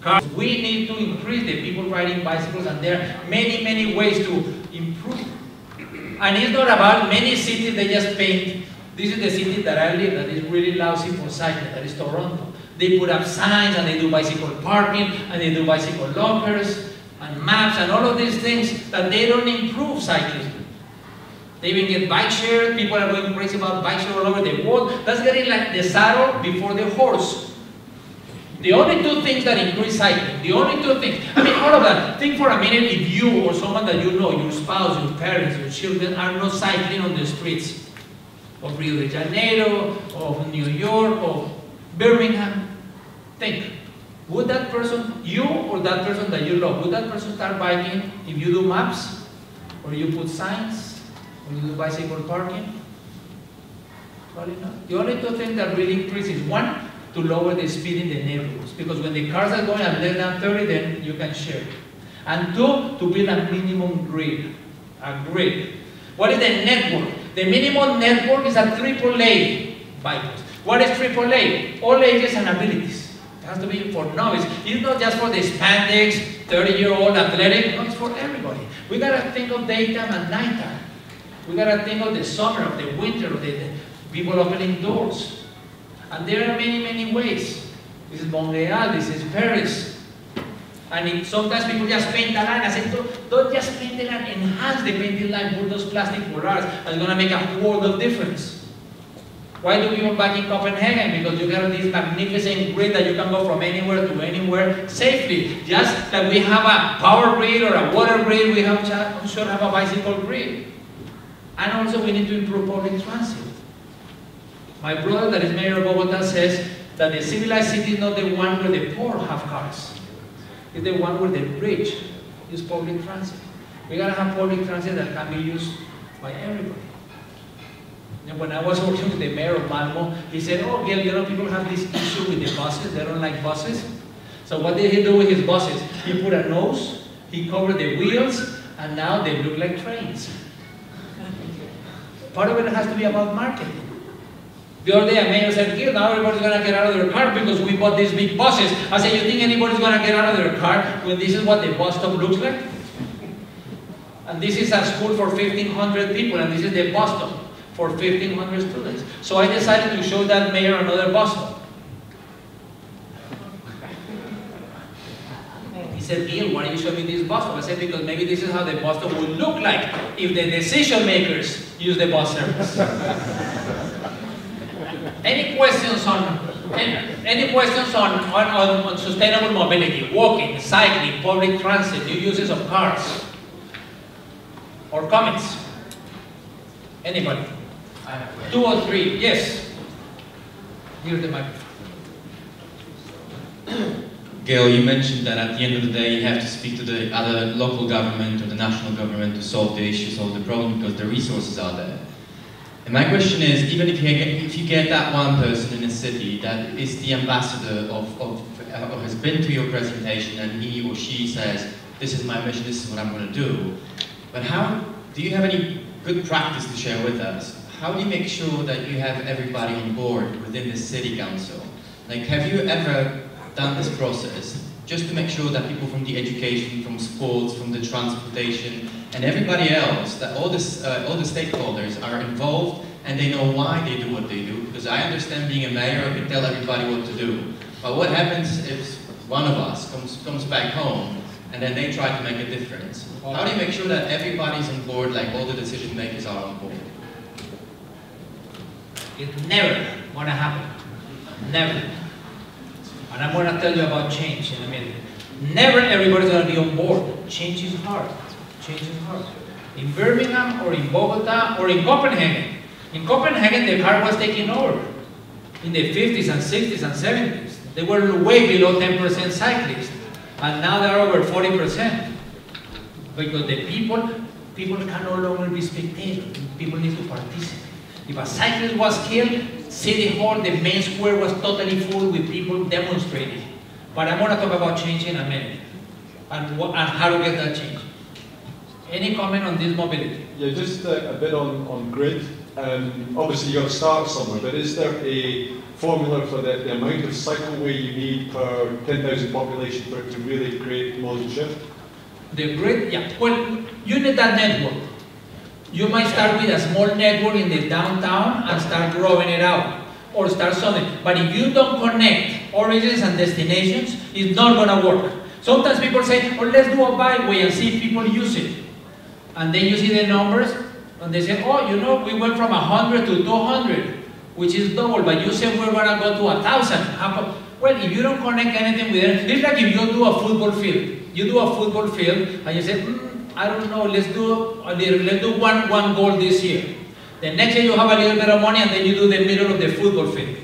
cars. We need to increase the people riding bicycles, and there are many, many ways to improve. And it's not about many cities, they just paint. This is the city that I live that is really lousy for cycling, that is Toronto. They put up signs, and they do bicycle parking, and they do bicycle lockers, and maps, and all of these things that they don't improve cyclism. They even get bike share. People are going crazy about bike share all over the world. That's getting like the saddle before the horse. The only two things that increase cycling, the only two things, I mean, all of that. Think for a minute if you or someone that you know, your spouse, your parents, your children, are not cycling on the streets of Rio de Janeiro, of New York, of Birmingham. Think, would that person, you or that person that you love, would that person start biking if you do maps, or you put signs, or you do bicycle parking? Probably not. The only two things that really increase is one, to lower the speed in the neighborhoods, because when the cars are going at less than thirty, then you can share. And two, to build a minimum grid, a grid. What is the network? The minimum network is a triple A bikers. What is triple A? All ages and abilities. Has to be for novice. It's not just for the Hispanics, thirty-year-old athletic. No, it's for everybody. We gotta think of daytime and nighttime. We gotta think of the summer, of the winter, of the, the people opening doors. And there are many, many ways. This is Montreal. This is Paris. I mean, sometimes people just paint a line. I said, don't, don't just paint the line, enhance the painting line, put those plastic murals. It's going to make a world of difference. Why do we want back in Copenhagen? Because you have this magnificent grid that you can go from anywhere to anywhere safely. Just that we have a power grid or a water grid, we have, I'm sure, have a bicycle grid. And also we need to improve public transit. My brother that is mayor of Bogota says that the civilized city is not the one where the poor have cars. It's the one where the rich use public transit. We gotta have public transit that can be used by everybody. And when I was working with the mayor of Malmo, he said, oh, Gil, you know, people have this issue with the buses. They don't like buses. So what did he do with his buses? He put a nose, he covered the wheels, and now they look like trains. Part of it has to be about marketing. The other day, a mayor said, Gil, now everybody's going to get out of their car because we bought these big buses. I said, you think anybody's going to get out of their car when this is what the bus stop looks like? And this is a school for fifteen hundred people, and this is the bus stop for fifteen hundred students. So I decided to show that mayor another bus stop. He said, Gil, why are you showing me this bus stop? I said, because maybe this is how the bus stop would look like if the decision makers use the bus service. Any questions on any, any questions on, on, on, on sustainable mobility, walking, cycling, public transit, new uses of cars? Or comments? Anybody? I have a question. Two or three, yes. Here's the microphone. Gil, you mentioned that at the end of the day you have to speak to the other local government or the national government to solve the issue, solve the problem, because the resources are there. And my question is, even if you, get, if you get that one person in a city that is the ambassador of, of, uh, or has been to your presentation and he or she says, this is my mission, this is what I'm going to do, but how, do you have any good practice to share with us? How do you make sure that you have everybody on board within the city council? Like, have you ever done this process just to make sure that people from the education, from sports, from the transportation, and everybody else, that all, this, uh, all the stakeholders are involved and they know why they do what they do? Because I understand being a mayor, I can tell everybody what to do. But what happens if one of us comes, comes back home and then they try to make a difference? How do you make sure that everybody's on board, like all the decision makers are on board? It's never gonna happen. Never. And I'm gonna tell you about change in a minute. Never everybody's gonna be on board. Change is hard. Change is hard. In Birmingham or in Bogota or in Copenhagen. In Copenhagen, the car was taking over. In the fifties and sixties and seventies, they were way below ten percent cyclists. And now they're over forty percent. Because the people, people can no longer be spectators. People need to participate. If a cyclist was killed, City Hall, the main square was totally full with people demonstrating. But I'm going to talk about change in a minute. And, what, and how to get that change. Any comment on this mobility? Yeah, just uh, a bit on, on grid. Um, obviously you've got to start somewhere, but is there a formula for the, the amount of cycleway you need per ten thousand population for it to really create modal shift? The grid, yeah. Well, you need that network. You might start with a small network in the downtown and start growing it out, or start something. But if you don't connect origins and destinations, it's not going to work. Sometimes people say, oh, let's do a byway and see if people use it. And then you see the numbers, and they say, oh, you know, we went from one hundred to two hundred, which is double, but you said we're going to go to one thousand. Well, if you don't connect anything with it, it's like if you do a football field. You do a football field, and you say, mm, I don't know, let's do, a little, let's do one, one goal this year. The next year you have a little bit of money and then you do the middle of the football field.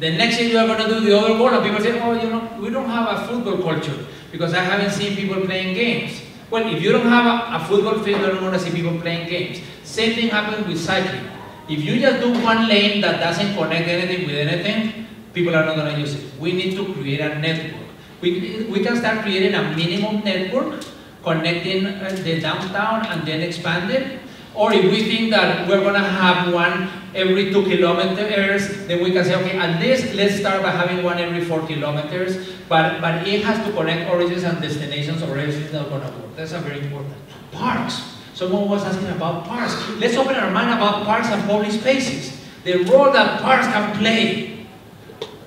The next year you are going to do the other goal and people say, oh, you know, we don't have a football culture because I haven't seen people playing games. Well, if you don't have a, a football field, you're not going to see people playing games. Same thing happens with cycling. If you just do one lane that doesn't connect anything with anything, people are not going to use it. We need to create a network. We, we can start creating a minimum network connecting the downtown and then expand it. Or if we think that we're going to have one every two kilometers, then we can say, okay, at least let's start by having one every four kilometers. But, but it has to connect origins and destinations, or else it's not going to work. That's a very important. Parks. Someone was asking about parks. Let's open our mind about parks and public spaces. The role that parks can play.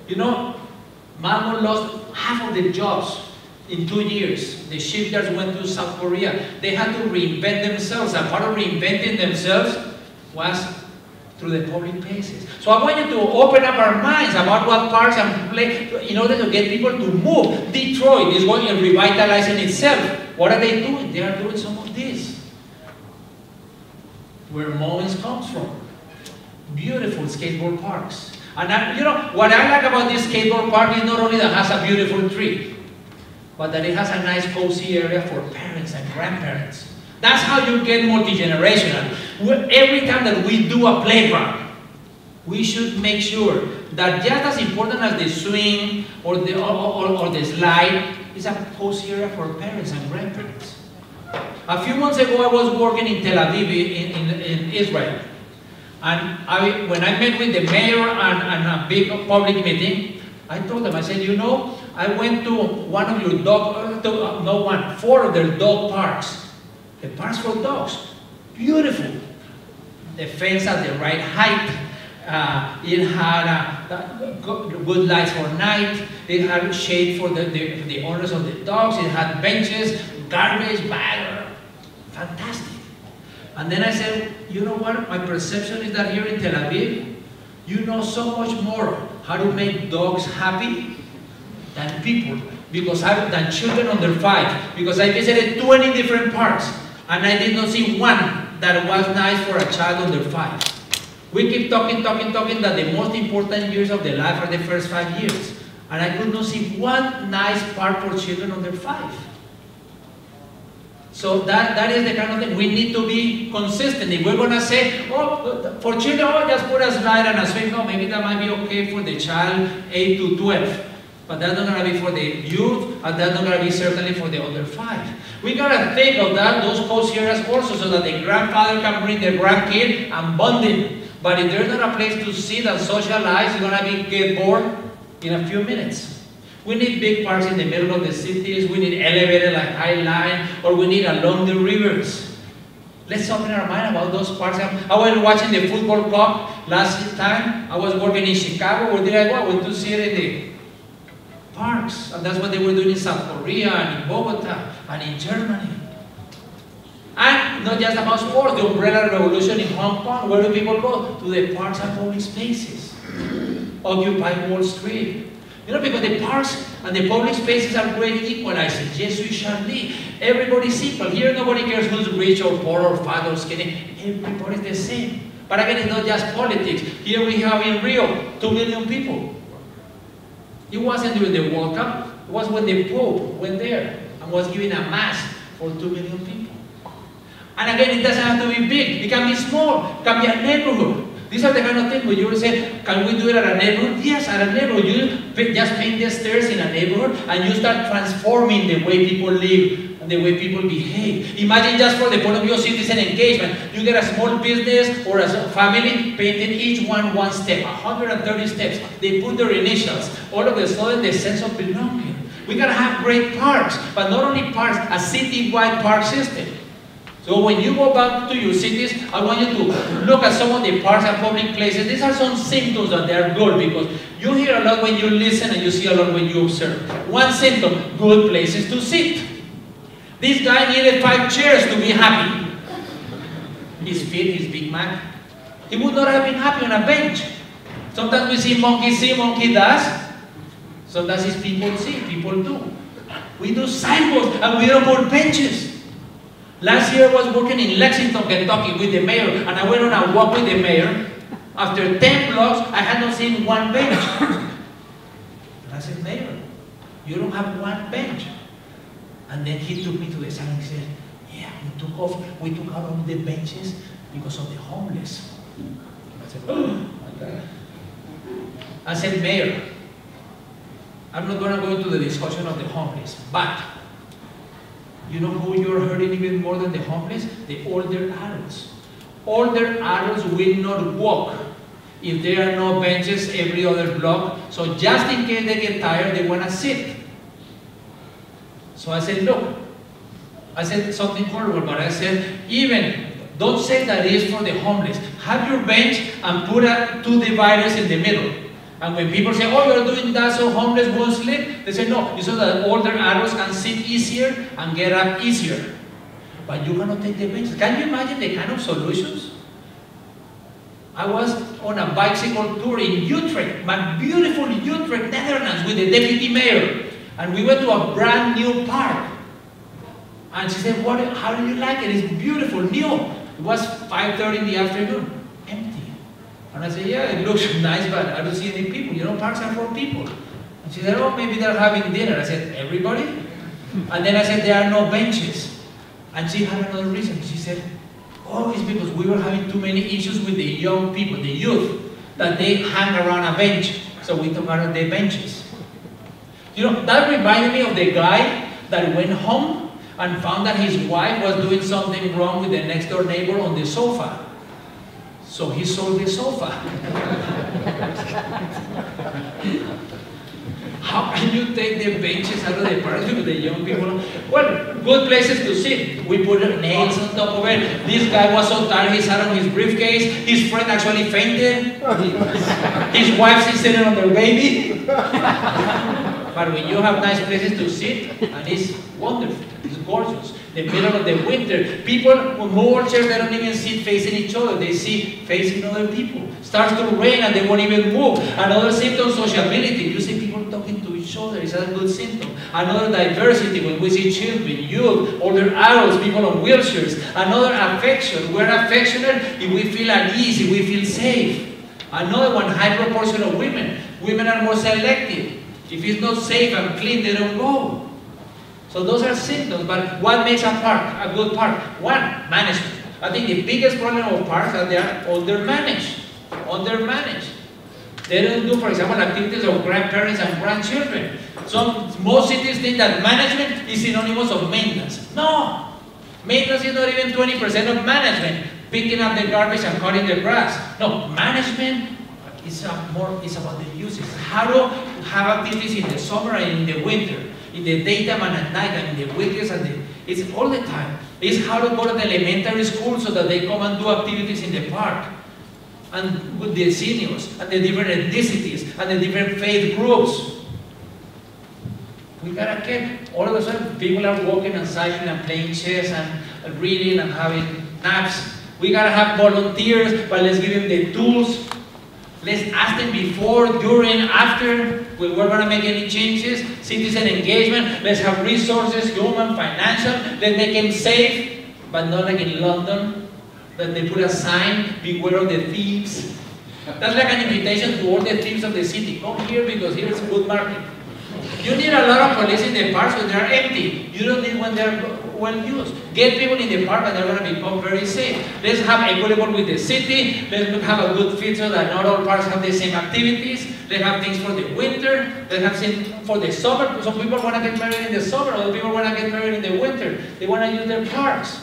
You know, Malmo lost half of the jobs in two years. The shifters went to South Korea. They had to reinvent themselves, and part of reinventing themselves was through the public places. So I want you to open up our minds about what parks and play in order to get people to move. Detroit is going and revitalizing itself. What are they doing? They are doing some of this. Where Moines comes from. Beautiful skateboard parks. And I, you know, what I like about this skateboard park is not only that it has a beautiful tree, but that it has a nice cozy area for parents and grandparents. That's how you get multi-generational. Every time that we do a playground, we should make sure that just as important as the swing or the, or, or, or the slide is a cozy area for parents and grandparents. A few months ago, I was working in Tel Aviv, in, in, in Israel. And I, when I met with the mayor and, and a big public meeting, I told them, I said, you know, I went to one of your dog, to, uh, no one, four of their dog parks. The parks for dogs, beautiful. The fence at the right height. Uh, it had uh, good lights for night. It had shade for the, the, the owners of the dogs. It had benches, garbage bag, fantastic. And then I said, you know what, my perception is that here in Tel Aviv, you know so much more how to make dogs happy than people, because I, than children under five, because I visited twenty different parks, and I did not see one that was nice for a child under five. We keep talking, talking, talking that the most important years of their life are the first five years, and I could not see one nice park for children under five. So that, that is the kind of thing we need to be consistent. If we're going to say, oh, for children, oh, just put a slide and a swing, no, maybe that might be okay for the child eight to twelve. But that's not going to be for the youth, and that's not going to be certainly for the other five. We got to think of that, those cozy areas also, so that the grandfather can bring the grandkid and bonding. But if there's not a place to sit and socialize, you're going to be get bored in a few minutes. We need big parks in the middle of the cities, we need elevated like High Line, or we need along the rivers. Let's open our mind about those parks. I was watching the football club last time. I was working in Chicago. Where did I go? I went to see it in the parks. And that's what they were doing in South Korea, and in Bogota, and in Germany. And not just about sports, the umbrella revolution in Hong Kong. Where do people go? To the parks and public spaces. Occupy Wall Street. You know, because the parks and the public spaces are great equalizers. Yes, we shall live. Everybody's equal. Here nobody cares who's rich or poor or fat or skinny. Everybody's the same. But again, it's not just politics. Here we have in Rio, two million people. It wasn't during the World Cup. It was when the Pope went there and was giving a mass for two million people. And again, it doesn't have to be big. It can be small. It can be a neighborhood. These are the kind of things where you would say, can we do it at a neighborhood? Yes, at a neighborhood. You just paint the stairs in a neighborhood and you start transforming the way people live and the way people behave. Imagine just for the point of view of citizen engagement. You get a small business or a family painting each one one step, one hundred thirty steps. They put their initials. All of a sudden, the sense of belonging. We gotta have great parks, but not only parks, a city-wide park system. So when you go back to your cities, I want you to look at some of the parks and public places. These are some symptoms that they are good, because you hear a lot when you listen and you see a lot when you observe. One symptom, good places to sit. This guy needed five chairs to be happy. His feet, his Big Mac. He would not have been happy on a bench. Sometimes we see monkey see, monkey does. Sometimes it's people see, people do. We do signboards and we don't put benches. Last year I was working in Lexington, Kentucky with the mayor, and I went on a walk with the mayor. After ten blocks, I had not seen one bench. And I said, Mayor, you don't have one bench. And then he took me to the side and said, yeah, we took off, we took out all the benches because of the homeless. I said, oh my God. I said, Mayor, I'm not gonna go into the discussion of the homeless, but you know who you're hurting even more than the homeless? The older adults. Older adults will not walk if there are no benches every other block. So just in case they get tired, they want to sit. So I said, look, I said something horrible, but I said, even, don't say that it is for the homeless. Have your bench and put a, two dividers in the middle. And when people say, oh, you're doing that so homeless won't sleep, they say, no, it's so that older adults can sit easier and get up easier. But you cannot take the benches. Can you imagine the kind of solutions? I was on a bicycle tour in Utrecht, my beautiful Utrecht, Netherlands, with the deputy mayor. And we went to a brand new park. And she said, what, how do you like it? It's beautiful, new. It was five thirty in the afternoon. And I said, yeah, it looks nice, but I don't see any people. You know, parks are for people. And she said, oh, maybe they're having dinner. I said, everybody? And then I said, there are no benches. And she had another reason. She said, oh, it's because we were having too many issues with the young people, the youth, that they hang around a bench. So we took out the benches. You know, that reminded me of the guy that went home and found that his wife was doing something wrong with the next door neighbor on the sofa. So he sold the sofa. How can you take the benches out of the park with the young people? Well, good places to sit. We put nails on top of it. This guy was so tired he sat on his briefcase. His friend actually fainted. His wife is sitting on their baby. But when you have nice places to sit, and it's wonderful, it's gorgeous. The middle of the winter, people with more chairs, they don't even sit facing each other, they sit facing other people. It starts to rain and they won't even move. Another symptom, sociability. You see people talking to each other, it's a good symptom. Another, diversity, when we see children, youth, older adults, people on wheelchairs. Another, affection. We're affectionate if we feel at ease, if we feel safe. Another one, high proportion of women. Women are more selective. If it's not safe and clean, they don't go. So those are symptoms, but what makes a park a good park? One, management. I think the biggest problem of parks is that they are undermanaged. Undermanaged. They don't do, for example, activities of grandparents and grandchildren. So most cities think that management is synonymous of maintenance. No! Maintenance is not even twenty percent of management. Picking up the garbage and cutting the grass. No, management is more is about the uses. How to have activities in the summer and in the winter. In the daytime and at night, and in the weekends, and the, it's all the time. It's how to go to the elementary school so that they come and do activities in the park. And with the seniors, and the different ethnicities, and the different faith groups. We gotta get, all of a sudden, people are walking and cycling and playing chess and reading and having naps. We gotta have volunteers, but let's give them the tools. Let's ask them before, during, after, we we're going to make any changes, citizen engagement, let's have resources, human, financial, let's make them safe, but not like in London, that they put a sign, beware of the thieves. That's like an invitation to all the thieves of the city, come here because here's a good market. You need a lot of police in the parks when they're empty. You don't need when they're well used. Get people in the park and they're going to become very safe. Let's have equitable with the city. Let's have a good feature that not all parks have the same activities. They have things for the winter. They have things for the summer. Some people want to get married in the summer. Other people want to get married in the winter. They want to use their parks.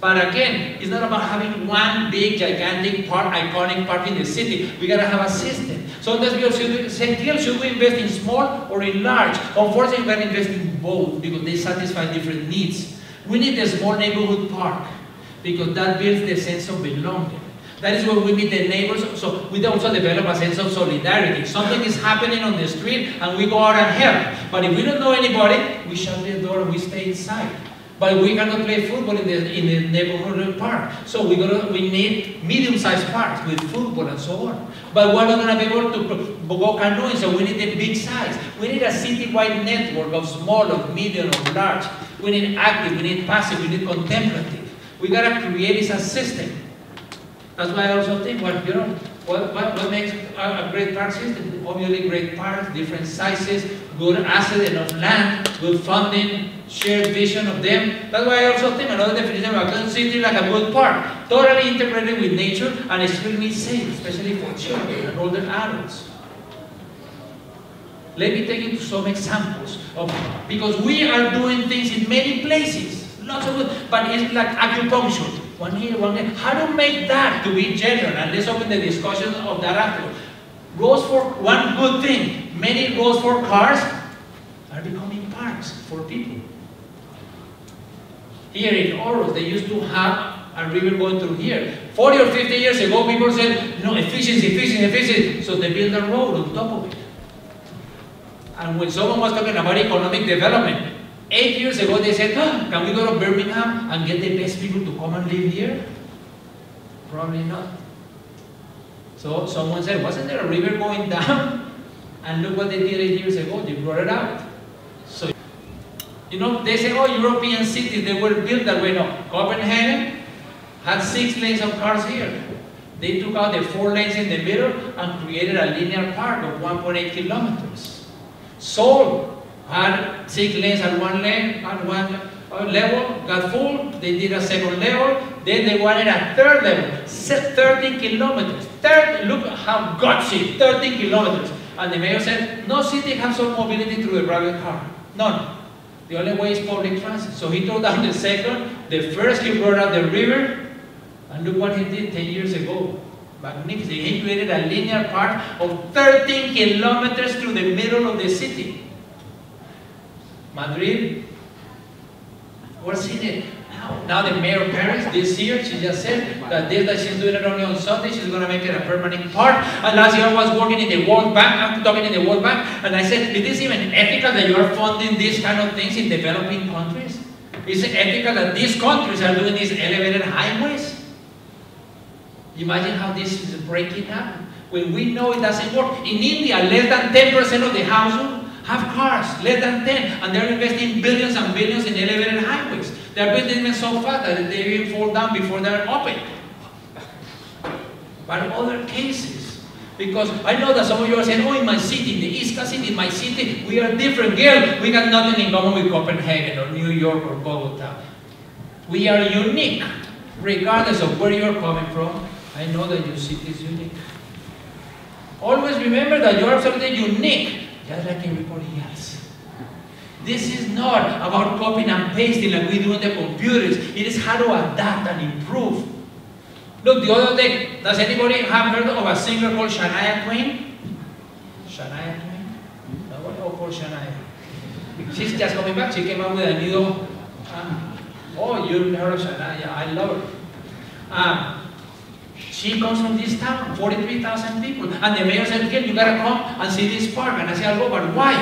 But again, it's not about having one big, gigantic park, iconic park in the city. We got to have a system. So that's because should we invest in small or in large? Unfortunately, we can invest in both because they satisfy different needs. We need a small neighborhood park because that builds the sense of belonging. That is where we meet the neighbors, so we also develop a sense of solidarity. Something is happening on the street and we go out and help. But if we don't know anybody, we shut the door and we stay inside. But we cannot play football in the, in the neighborhood park. So we, gotta, we need medium-sized parks with football and so on. But we're not going to be able to go canoeing, so we need a big size. We need a city-wide network of small, of medium, of large. We need active, we need passive, we need contemplative. We got to create this system. That's why I also think, well, you know, what, what, what makes a, a great park system? Obviously great parks, different sizes, good assets, enough land, good funding, shared vision of them. That's why I also think another definition of a good city like a good park, totally integrated with nature and extremely safe, especially for children and older adults. Let me take you to some examples of, because we are doing things in many places, lots of good, but it's like acupuncture, one here, one there. How to make that to be general, and let's open the discussion of that after. Goes for one good thing, many goes for cars are becoming parks for people. Here in Oros, they used to have a river going through here. forty or fifty years ago, people said, no, efficiency, efficiency, efficiency. So they built a road on top of it. And when someone was talking about economic development, eight years ago, they said, oh, can we go to Birmingham and get the best people to come and live here? Probably not. So someone said, wasn't there a river going down? And look what they did eight years ago, they brought it out. So, you know, they say, oh, European cities, they were built that way. No, Copenhagen had six lanes of cars here. They took out the four lanes in the middle and created a linear park of one point eight kilometers. Seoul had six lanes and one lane, and one level got full, they did a second level, then they wanted a third level, thirteen kilometers. Third, look how gutsy, thirteen kilometers. And the mayor said, no city has some mobility through the private car. None. The only way is public transit. So he tore down the second, the first he brought out the river, and look what he did ten years ago. Magnificent. He created a linear park of thirteen kilometers through the middle of the city. Madrid, what's in it? Now the mayor of Paris this year, she just said that this that she's doing it only on Sunday, she's gonna make it a permanent park. And last year I was working in the World Bank, I'm talking in the World Bank, and I said, it is even ethical that you are funding these kind of things in developing countries? Is it ethical that these countries are doing these elevated highways? Imagine how this is breaking up when we know it doesn't work. In India, less than ten percent of the households have cars, less than ten, and they're investing billions and billions in elevated highways. They're building them so fast that they even fall down before they're open. But in other cases, because I know that some of you are saying, oh, in my city, in the ISCA city, in my city, we are different, girl. We got nothing in common with Copenhagen or New York or Bogota. We are unique, regardless of where you're coming from. I know that your city is unique. Always remember that you're absolutely unique, just like everybody else. This is not about copying and pasting like we do on the computers. It is how to adapt and improve. Look, the other day, does anybody have heard of a singer called Shania Queen? Shania Queen? Nobody? Oh, poor Shania. She's just coming back. She came out with a new... Um, oh, you've heard of Shania. I love her. Um, She comes from this town, forty-three thousand people. And the mayor said, okay, you gotta come and see this park. And I said, I'll go, but why?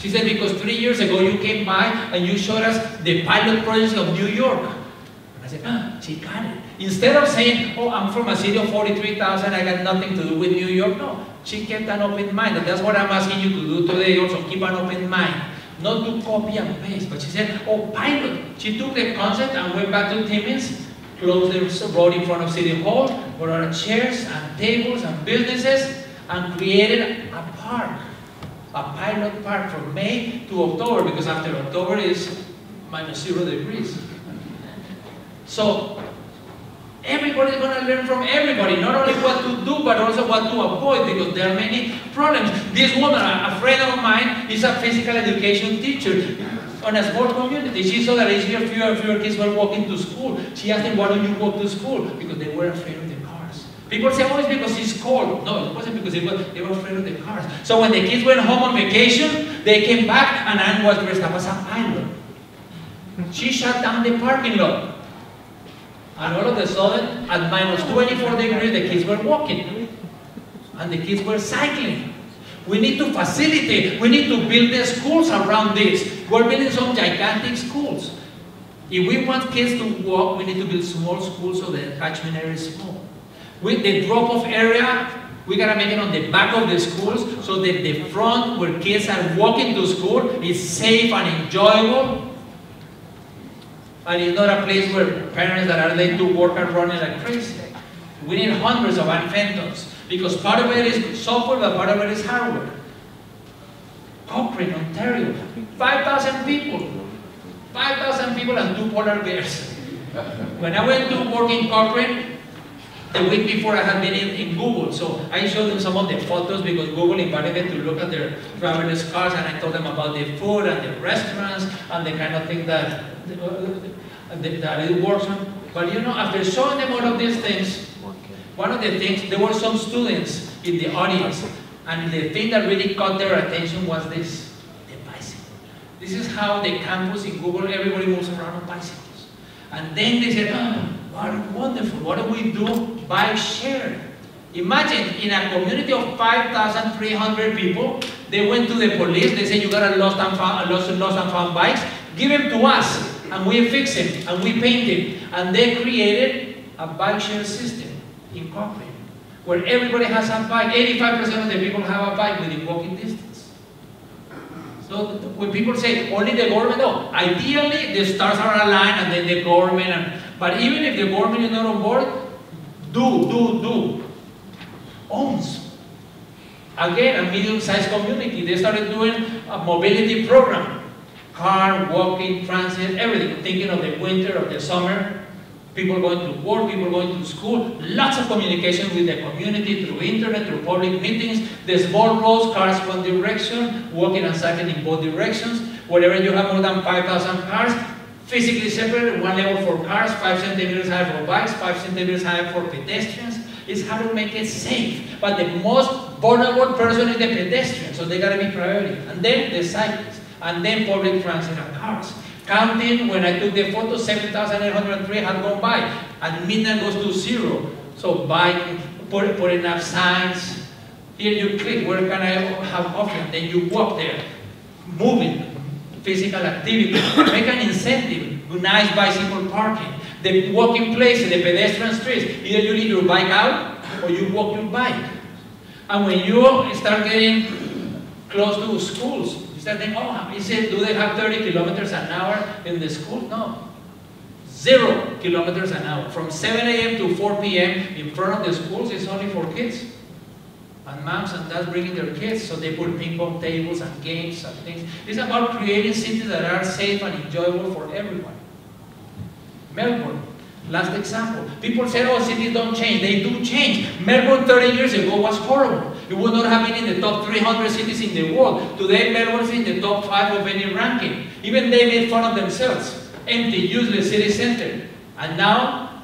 She said, because three years ago you came by and you showed us the pilot projects of New York. And I said, ah, she got it. Instead of saying, oh, I'm from a city of forty-three thousand, I got nothing to do with New York. No, she kept an open mind. And that's what I'm asking you to do today also, keep an open mind. Not to copy and paste, but she said, oh, pilot. She took the concept and went back to Timmins, closed the road in front of City Hall, put out chairs and tables and businesses, and created a park, a pilot park from May to October, because after October is minus zero degrees. So everybody's going to learn from everybody, not only what to do, but also what to avoid, because there are many problems. This woman, a friend of mine, is a physical education teacher. On a small community, she saw that easier, fewer and fewer kids were walking to school. She asked them, why don't you walk to school? Because they were afraid of the cars. People say, oh, it's because it's cold. No, it wasn't because it was, they were afraid of the cars. So when the kids went home on vacation, they came back and Anne was dressed up as an island. She shut down the parking lot. And all of a sudden, at minus twenty-four degrees, the kids were walking. And the kids were cycling. We need to facilitate, we need to build the schools around this. We're building some gigantic schools. If we want kids to walk, we need to build small schools so the catchment area is small. With the drop-off area, we gotta make it on the back of the schools so that the front where kids are walking to school is safe and enjoyable. And it's not a place where parents that are late to work are running like crazy. We need hundreds of Anfentons. Because part of it is software, but part of it is hardware. Cochrane, Ontario, five thousand people. five thousand people and two polar bears. When I went to work in Cochrane, the week before I had been in, in Google, so I showed them some of the photos because Google invited me to look at their travelers' cars, and I told them about the food and the restaurants and the kind of thing that, uh, that it works on. But you know, after showing them all of these things, one of the things, there were some students in the audience, and the thing that really caught their attention was this, the bicycle. This is how the campus in Google, everybody moves around on bicycles. And then they said, oh, What wonderful. What do we do? By sharing. Imagine in a community of five thousand three hundred people, they went to the police, they said you got a lost and found, lost, lost and found bikes, give them to us, and we fix them, and we paint them. And they created a bike share system in Cochrane, where everybody has a bike. eighty-five percent of the people have a bike within walking distance. So when people say only the government, no. Ideally, the stars are aligned and then the government, and, but even if the government is not on board, do, do, do. Owns. Again, a medium-sized community. They started doing a mobility program. Car, walking, transit, everything. Thinking of the winter, of the summer. People going to work, people going to school. Lots of communication with the community through internet, through public meetings. There's small roads, cars one direction, walking and cycling in both directions. Whenever you have more than five thousand cars, physically separated, one level for cars, five centimeters high for bikes, five centimeters high for pedestrians. It's how to make it safe. But the most vulnerable person is the pedestrian, so they gotta be priority. And then the cyclists, and then public transit and cars. Counting, when I took the photo, seven thousand eight hundred three had gone by, and midnight goes to zero. So bike, put, put enough signs. Here you click, where can I have often? Then you walk there, moving, physical activity. Make an incentive, nice bicycle parking. The walking places, the pedestrian streets, either you leave your bike out or you walk your bike. And when you start getting close to schools, you start thinking, oh, is it, do they have thirty kilometers an hour in the school? No. Zero kilometers an hour. From seven A M to four P M in front of the schools, it's only for kids. And moms and dads bringing their kids, so they put ping pong tables and games and things. It's about creating cities that are safe and enjoyable for everyone. Melbourne, last example. People say, oh, cities don't change. They do change. Melbourne thirty years ago was horrible. It would not have been in the top three hundred cities in the world. Today, Melbourne is in the top five of any ranking. Even they made fun of themselves. Empty, useless city center. And now,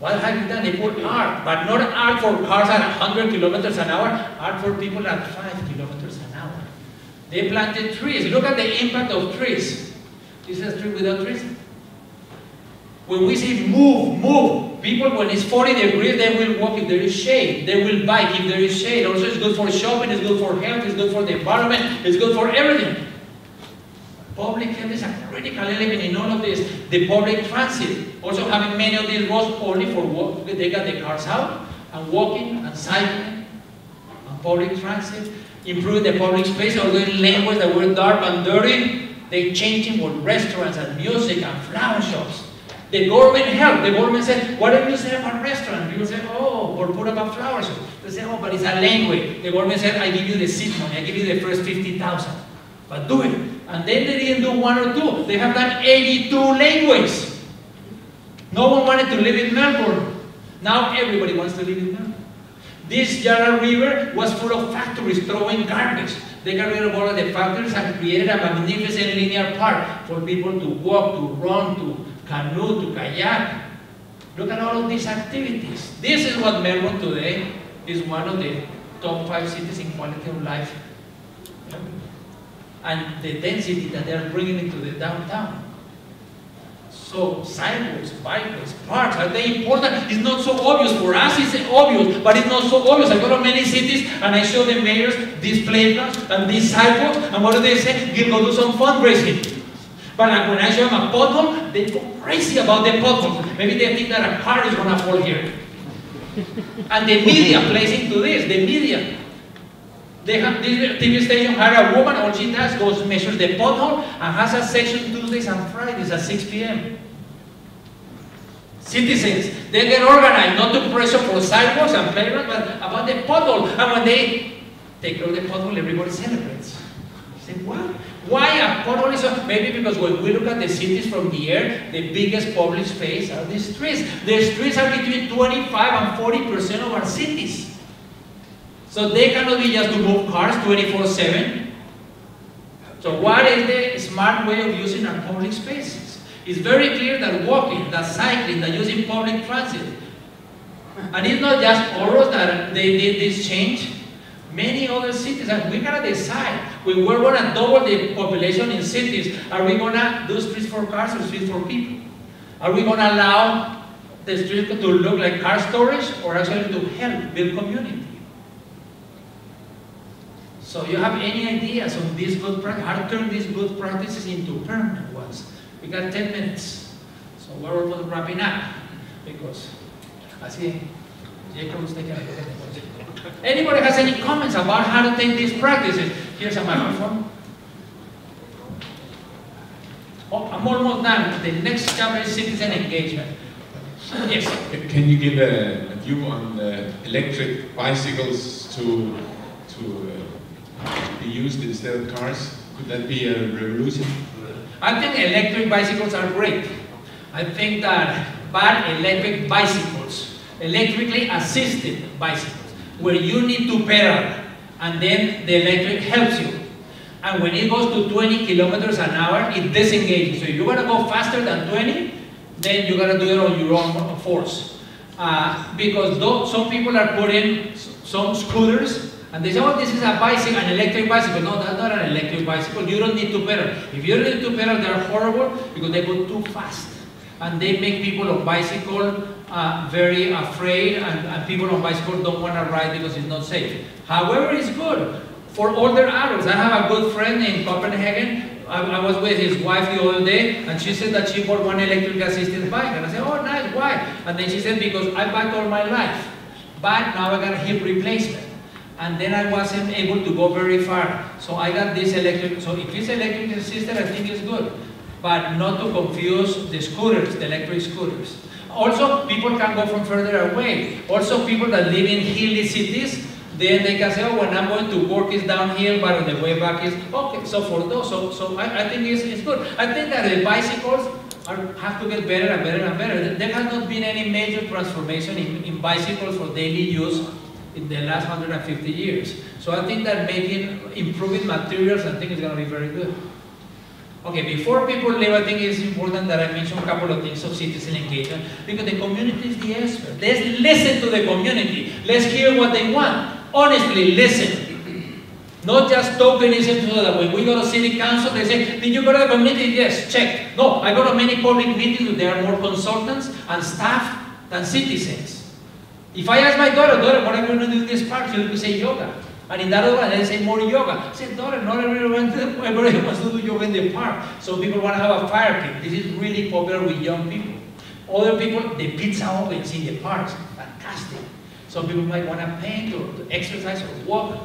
what have you done? They put art, but not art for cars at one hundred kilometers an hour, art for people at five kilometers an hour. They planted trees. Look at the impact of trees. This is a tree without trees. When we say move, move, people, when it's forty degrees, they will walk if there is shade. They will bike if there is shade. Also, it's good for shopping, it's good for health, it's good for the environment, it's good for everything. Public health is a critical element in all of this. The public transit, also having many of these roads only for walk. They got the cars out, and walking, and cycling, and public transit. Improving the public space, although in lanes that were dark and dirty, they changing with restaurants and music and flower shops. The government helped. The government said, what do you say about a restaurant? People say, oh, or put about flowers. They say, oh, but it's a laneway. The government said, I give you the seed money. I give you the first fifty thousand. But do it. And then they didn't do one or two. They have done eighty-two laneways. No one wanted to live in Melbourne. Now everybody wants to live in Melbourne. This Yarra River was full of factories throwing garbage. They got rid of all of the factories and created a magnificent linear park for people to walk, to run, to canoe, to kayak. Look at all of these activities. This is what Melbourne today is one of the top five cities in quality of life. And the density that they are bringing into the downtown. So sidewalks, bikeways, parks, are they important? It's not so obvious. For us it's obvious, but it's not so obvious. I go to many cities and I show the mayors these playgrounds and these sidewalks, and what do they say? We'll go do some fundraising. But when I show them a pothole, they go crazy about the pothole. Maybe they think that a car is going to fall here. And the media plays into this, the media. They have this T V station, hire a woman, all she does goes measures the pothole and has a section Tuesdays and Fridays at six P M Citizens, they get organized, not to pressure for sidewalks and playgrounds, but about the pothole. And when they take care of the pothole, everybody celebrates. Say, what? Why a pothole is so? Maybe because when we look at the cities from the air, the biggest public space are the streets. The streets are between twenty-five and forty percent of our cities. So they cannot be just to move cars twenty-four seven. So what is the smart way of using our public spaces? It's very clear that walking, that cycling, that using public transit. And it's not just Oros that they did this change. Many other cities, and we gotta decide when we're gonna double the population in cities, are we gonna do streets for cars or streets for people? Are we going to allow the streets to look like car storage, or actually to help build community? So you have any ideas on these good practices? How to turn these good practices into permanent ones? We got ten minutes, so we're almost wrapping up because I see Jacob is taking a question. Anybody has any comments about how to take these practices? Here's a microphone. Oh, I'm almost done. The next chapter is citizen engagement. Yes. Can you give a, a view on the electric bicycles to to uh, be used instead of cars? Could that be a revolution? I think electric bicycles are great. I think that bad electric bicycles, electrically assisted bicycles, where you need to pedal and then the electric helps you. And when it goes to twenty kilometers an hour, it disengages. So if you want to go faster than twenty, then you got to do it on your own force. Uh, because though some people are putting some scooters, and they say, oh, this is a bicycle, an electric bicycle. No, that's not an electric bicycle. You don't need to pedal. If you don't need to pedal, they're horrible because they go too fast. And they make people on bicycle uh, very afraid, and, and people on bicycle don't want to ride because it's not safe. However, it's good for older adults. I have a good friend in Copenhagen. I was with his wife the other day, and she said that she bought one electric-assisted bike. And I said, oh, nice, why? And then she said, because I biked all my life, but now I got a hip replacement. And then I wasn't able to go very far. So I got this electric. So if it's electric-assisted, I think it's good. But not to confuse the scooters, the electric scooters. Also, people can go from further away. Also, people that live in hilly cities, then they can say, oh, when I'm going to work is downhill, but on the way back is, okay, so for those, so, so I, I think it's, it's good. I think that the bicycles are, have to get better and better and better. There has not been any major transformation in, in bicycles for daily use in the last one hundred fifty years. So I think that making, improving materials, I think is gonna be very good. Okay, before people leave, I think it's important that I mention a couple of things of citizen engagement, because the community is the expert. Let's listen to the community. Let's hear what they want. Honestly, listen. Not just tokenism, so that when we go to city council, they say, did you go to the community? Yes, check. No, I go to many public meetings, there are more consultants and staff than citizens. If I ask my daughter, daughter, what are you going to do in this park? She will say yoga. And in that other one, they say more yoga. I said, daughter, not everyone, everyone wants to do yoga in the park. So people want to have a fire pit. This is really popular with young people. Other people, the pizza ovens in the parks, fantastic. Some people might want to paint or to exercise or walk.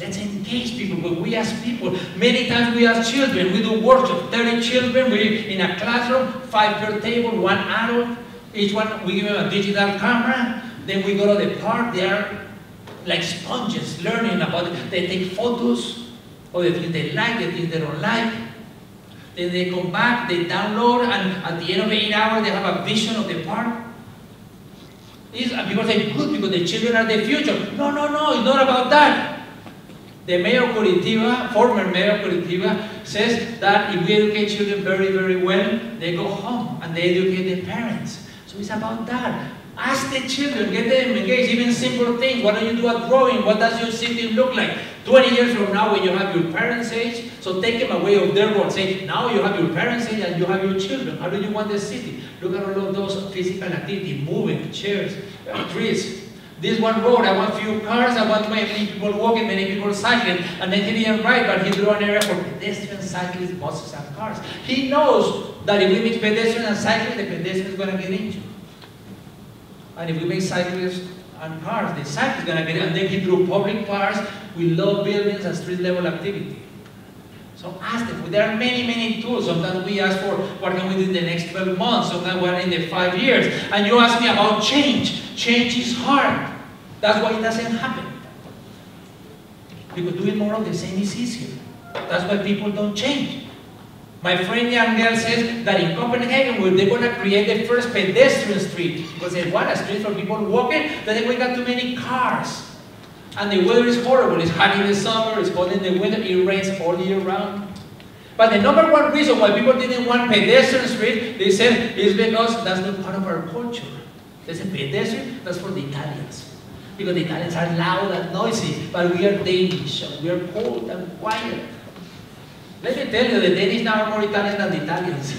Let's engage people, but we as people, many times we as children, we do workshops, thirty children, we in a classroom, five per table, one adult. Each one, we give them a digital camera. Then we go to the park, they are like sponges, learning about it. They take photos of the things they like, the things they don't like. Then they come back, they download, and at the end of eight hours, they have a vision of the park. It's, and people say, good, because the children are the future. No, no, no, it's not about that. The mayor of Curitiba, former mayor of Curitiba, says that if we educate children very, very well, they go home and they educate their parents. So it's about that. Ask the children, get them engaged, even simple things. What do you do at drawing? What does your city look like? twenty years from now, when you have your parents' age, so take them away of their world. Say, now you have your parents' age and you have your children. How do you want the city? Look at all of those physical activity, moving, chairs, trees. This one road, I want few cars, I want many people walking, many people cycling, and then he didn't ride, but he drew an area for pedestrians, cyclists, buses, and cars. He knows that if we mix pedestrians and cyclists, the pedestrian is going to get injured. And if we make cyclists and cars, the cycle is going to get it. And then he drew public parks with low buildings and street level activity. So ask them. There are many, many tools. Sometimes we ask for what can we do in the next twelve months, sometimes what in the five years. And you ask me about change. Change is hard. That's why it doesn't happen. Because doing more of the same is easier. That's why people don't change. My friend young girl says that in Copenhagen, where they're going to create the first pedestrian street, because they want a street for people walking, that they wake up too many cars. And the weather is horrible. It's hot in the summer, it's cold in the winter, it rains all year round. But the number one reason why people didn't want pedestrian street, they said, is because that's not part of our culture. There's a pedestrian, that's for the Italians. Because the Italians are loud and noisy, but we are Danish, and we are cold and quiet. Let me tell you, the Danish now are more Italian than the Italians.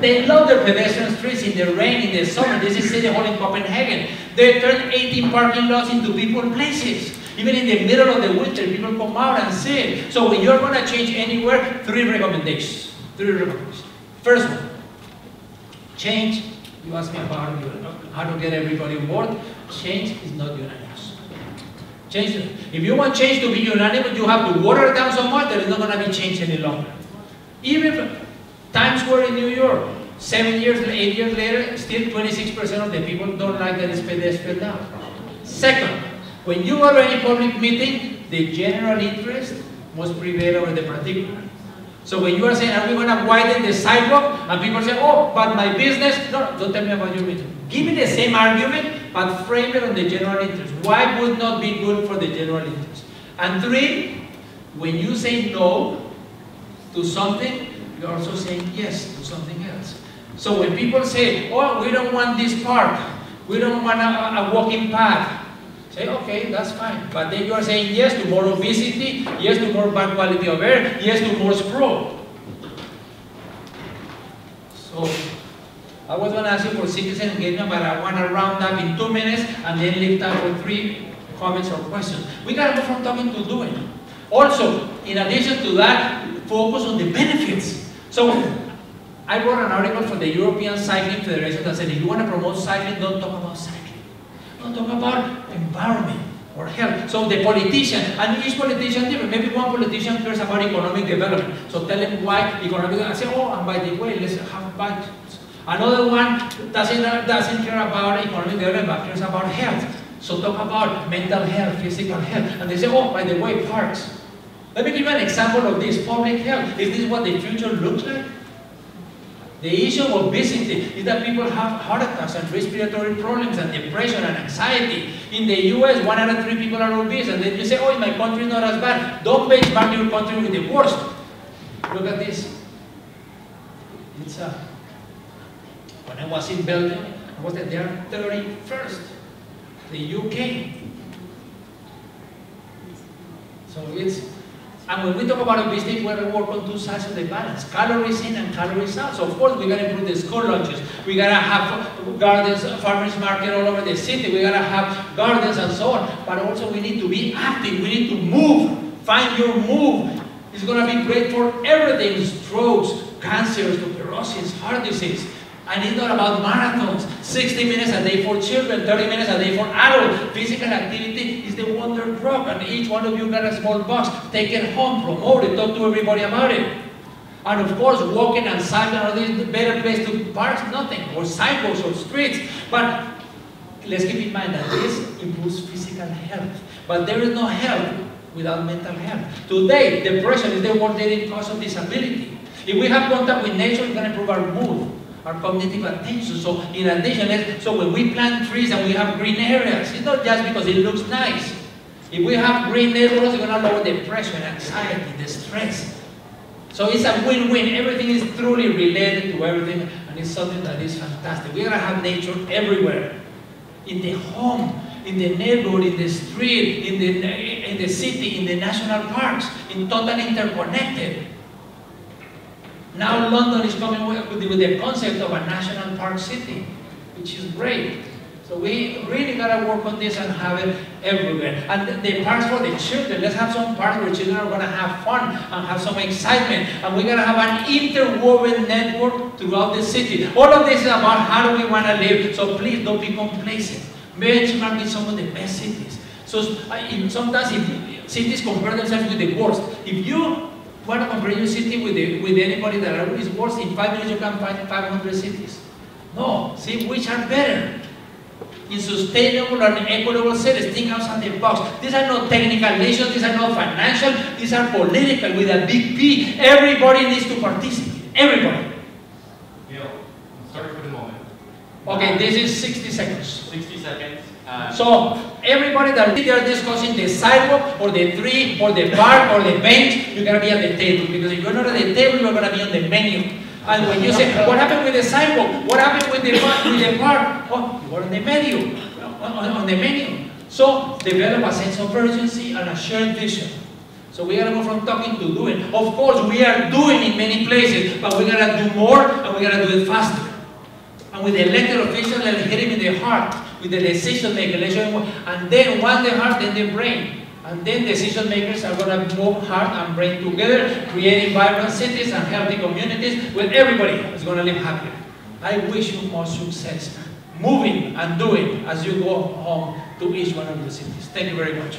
They love their pedestrian streets in the rain, in the summer. This is City Hall in Copenhagen. They turn eighteen parking lots into people places. Even in the middle of the winter, people come out and see. So when you're gonna change anywhere, three recommendations. Three recommendations. First one, change. You asked me about how to get everybody on board. Change is not unanimous. Change. If you want change to be unanimous, you have to water it down so much that it's not gonna be changed any longer. Even Times Square in New York, seven years, eight years later, still twenty-six percent of the people don't like that it's pedestrian down. Second, when you are in a public meeting, the general interest must prevail over the particular. So when you are saying, are we going to widen the sidewalk? And people say, oh, but my business. No, don't tell me about your business. Give me the same argument, but frame it on the general interest. Why would not be good for the general interest? And three, when you say no to something, you're also saying yes to something else. So when people say, oh, we don't want this park, we don't want a, a walking path, say, okay, that's fine. But then you are saying yes to more obesity, yes to more bad quality of air, yes to more sprawl. So I was going to ask you for citizen engagement, but I want to round up in two minutes and then leave time for three comments or questions. We got to go from talking to doing. Also, in addition to that, focus on the benefits. So I wrote an article for the European Cycling Federation that said, if you want to promote cycling, don't talk about cycling. Don't talk about environment or health. So the politician, and each politician different. Maybe one politician cares about economic development. So tell him why economic development. I say, oh, and by the way, let's have budgets. Another one doesn't, doesn't care about economic development, but cares about health. So talk about mental health, physical health. And they say, oh, by the way, parks. Let me give you an example of this, public health. Is this what the future looks like? The issue of obesity is that people have heart attacks and respiratory problems and depression and anxiety. In the U S, one out of three people are obese, and then you say, oh, in my country is not as bad. Don't benchmark your country with the worst. Look at this. It's uh, when I was in Belgium, I was at their thirty-first, the U K. So it's... And when we talk about obesity, we have to work on two sides of the balance, calories in and calories out. So of course, we gotta improve the school lunches. We gotta have gardens, farmers market all over the city. We gotta have gardens and so on. But also we need to be active. We need to move, find your move. It's gonna be great for everything, strokes, cancers, tuberculosis, heart disease. And it's not about marathons, sixty minutes a day for children, thirty minutes a day for adults. Physical activity is the wonder drug, and each one of you got a small box. Take it home, promote it, talk to everybody about it. And of course, walking and cycling are the better place to parks, nothing, or cycles or streets. But let's keep in mind that this improves physical health. But there is no health without mental health. Today, depression is the worst leading cause of disability. If we have contact with nature, it's gonna improve our mood, our cognitive attention. So in addition, so when we plant trees and we have green areas, it's not just because it looks nice. If we have green neighborhoods, we're going to lower the pressure, anxiety, the stress. So it's a win-win. Everything is truly related to everything, and it's something that is fantastic. We're going to have nature everywhere. In the home, in the neighborhood, in the street, in the, in the city, in the national parks, in total interconnected. Now London is coming with the, with the concept of a national park city, which is great. So we really gotta work on this and have it everywhere. And the, the parks for the children, let's have some parks where children are gonna have fun and have some excitement. And we're gonna have an interwoven network throughout the city. All of this is about how do we wanna live, so please don't be complacent. Benchmark is some of the best cities. So sometimes if cities compare themselves with the worst. If you want to compare your city with, the, with anybody that is worse, in five minutes you can find five hundred cities. No, see which are better. In sustainable and equitable cities, think outside the box. These are not technical issues, these are not financial, these are political with a big P. Everybody needs to participate, everybody. Yeah, sorry for the moment. Okay, this is sixty seconds. sixty seconds. Uh, so everybody that they are discussing the sidewalk or the tree or the park or the bench, you're gonna be at the table, because if you're not at the table, you're gonna be on the menu. And when you say, what happened with the sidewalk? What happened with the park? With the park? Oh, you were on the menu. On, on, on the menu. So develop a sense of urgency and a shared vision. So we gotta go from talking to doing. Of course, we are doing in many places, but we gotta do more and we gotta do it faster. And with the elected officials, they'll hit him in the heart, with the decision maker, and then one the heart, then the brain. And then decision makers are gonna move heart and brain together, creating vibrant cities and healthy communities where everybody is gonna live happier. I wish you more success. Moving and doing as you go home to each one of the cities. Thank you very much.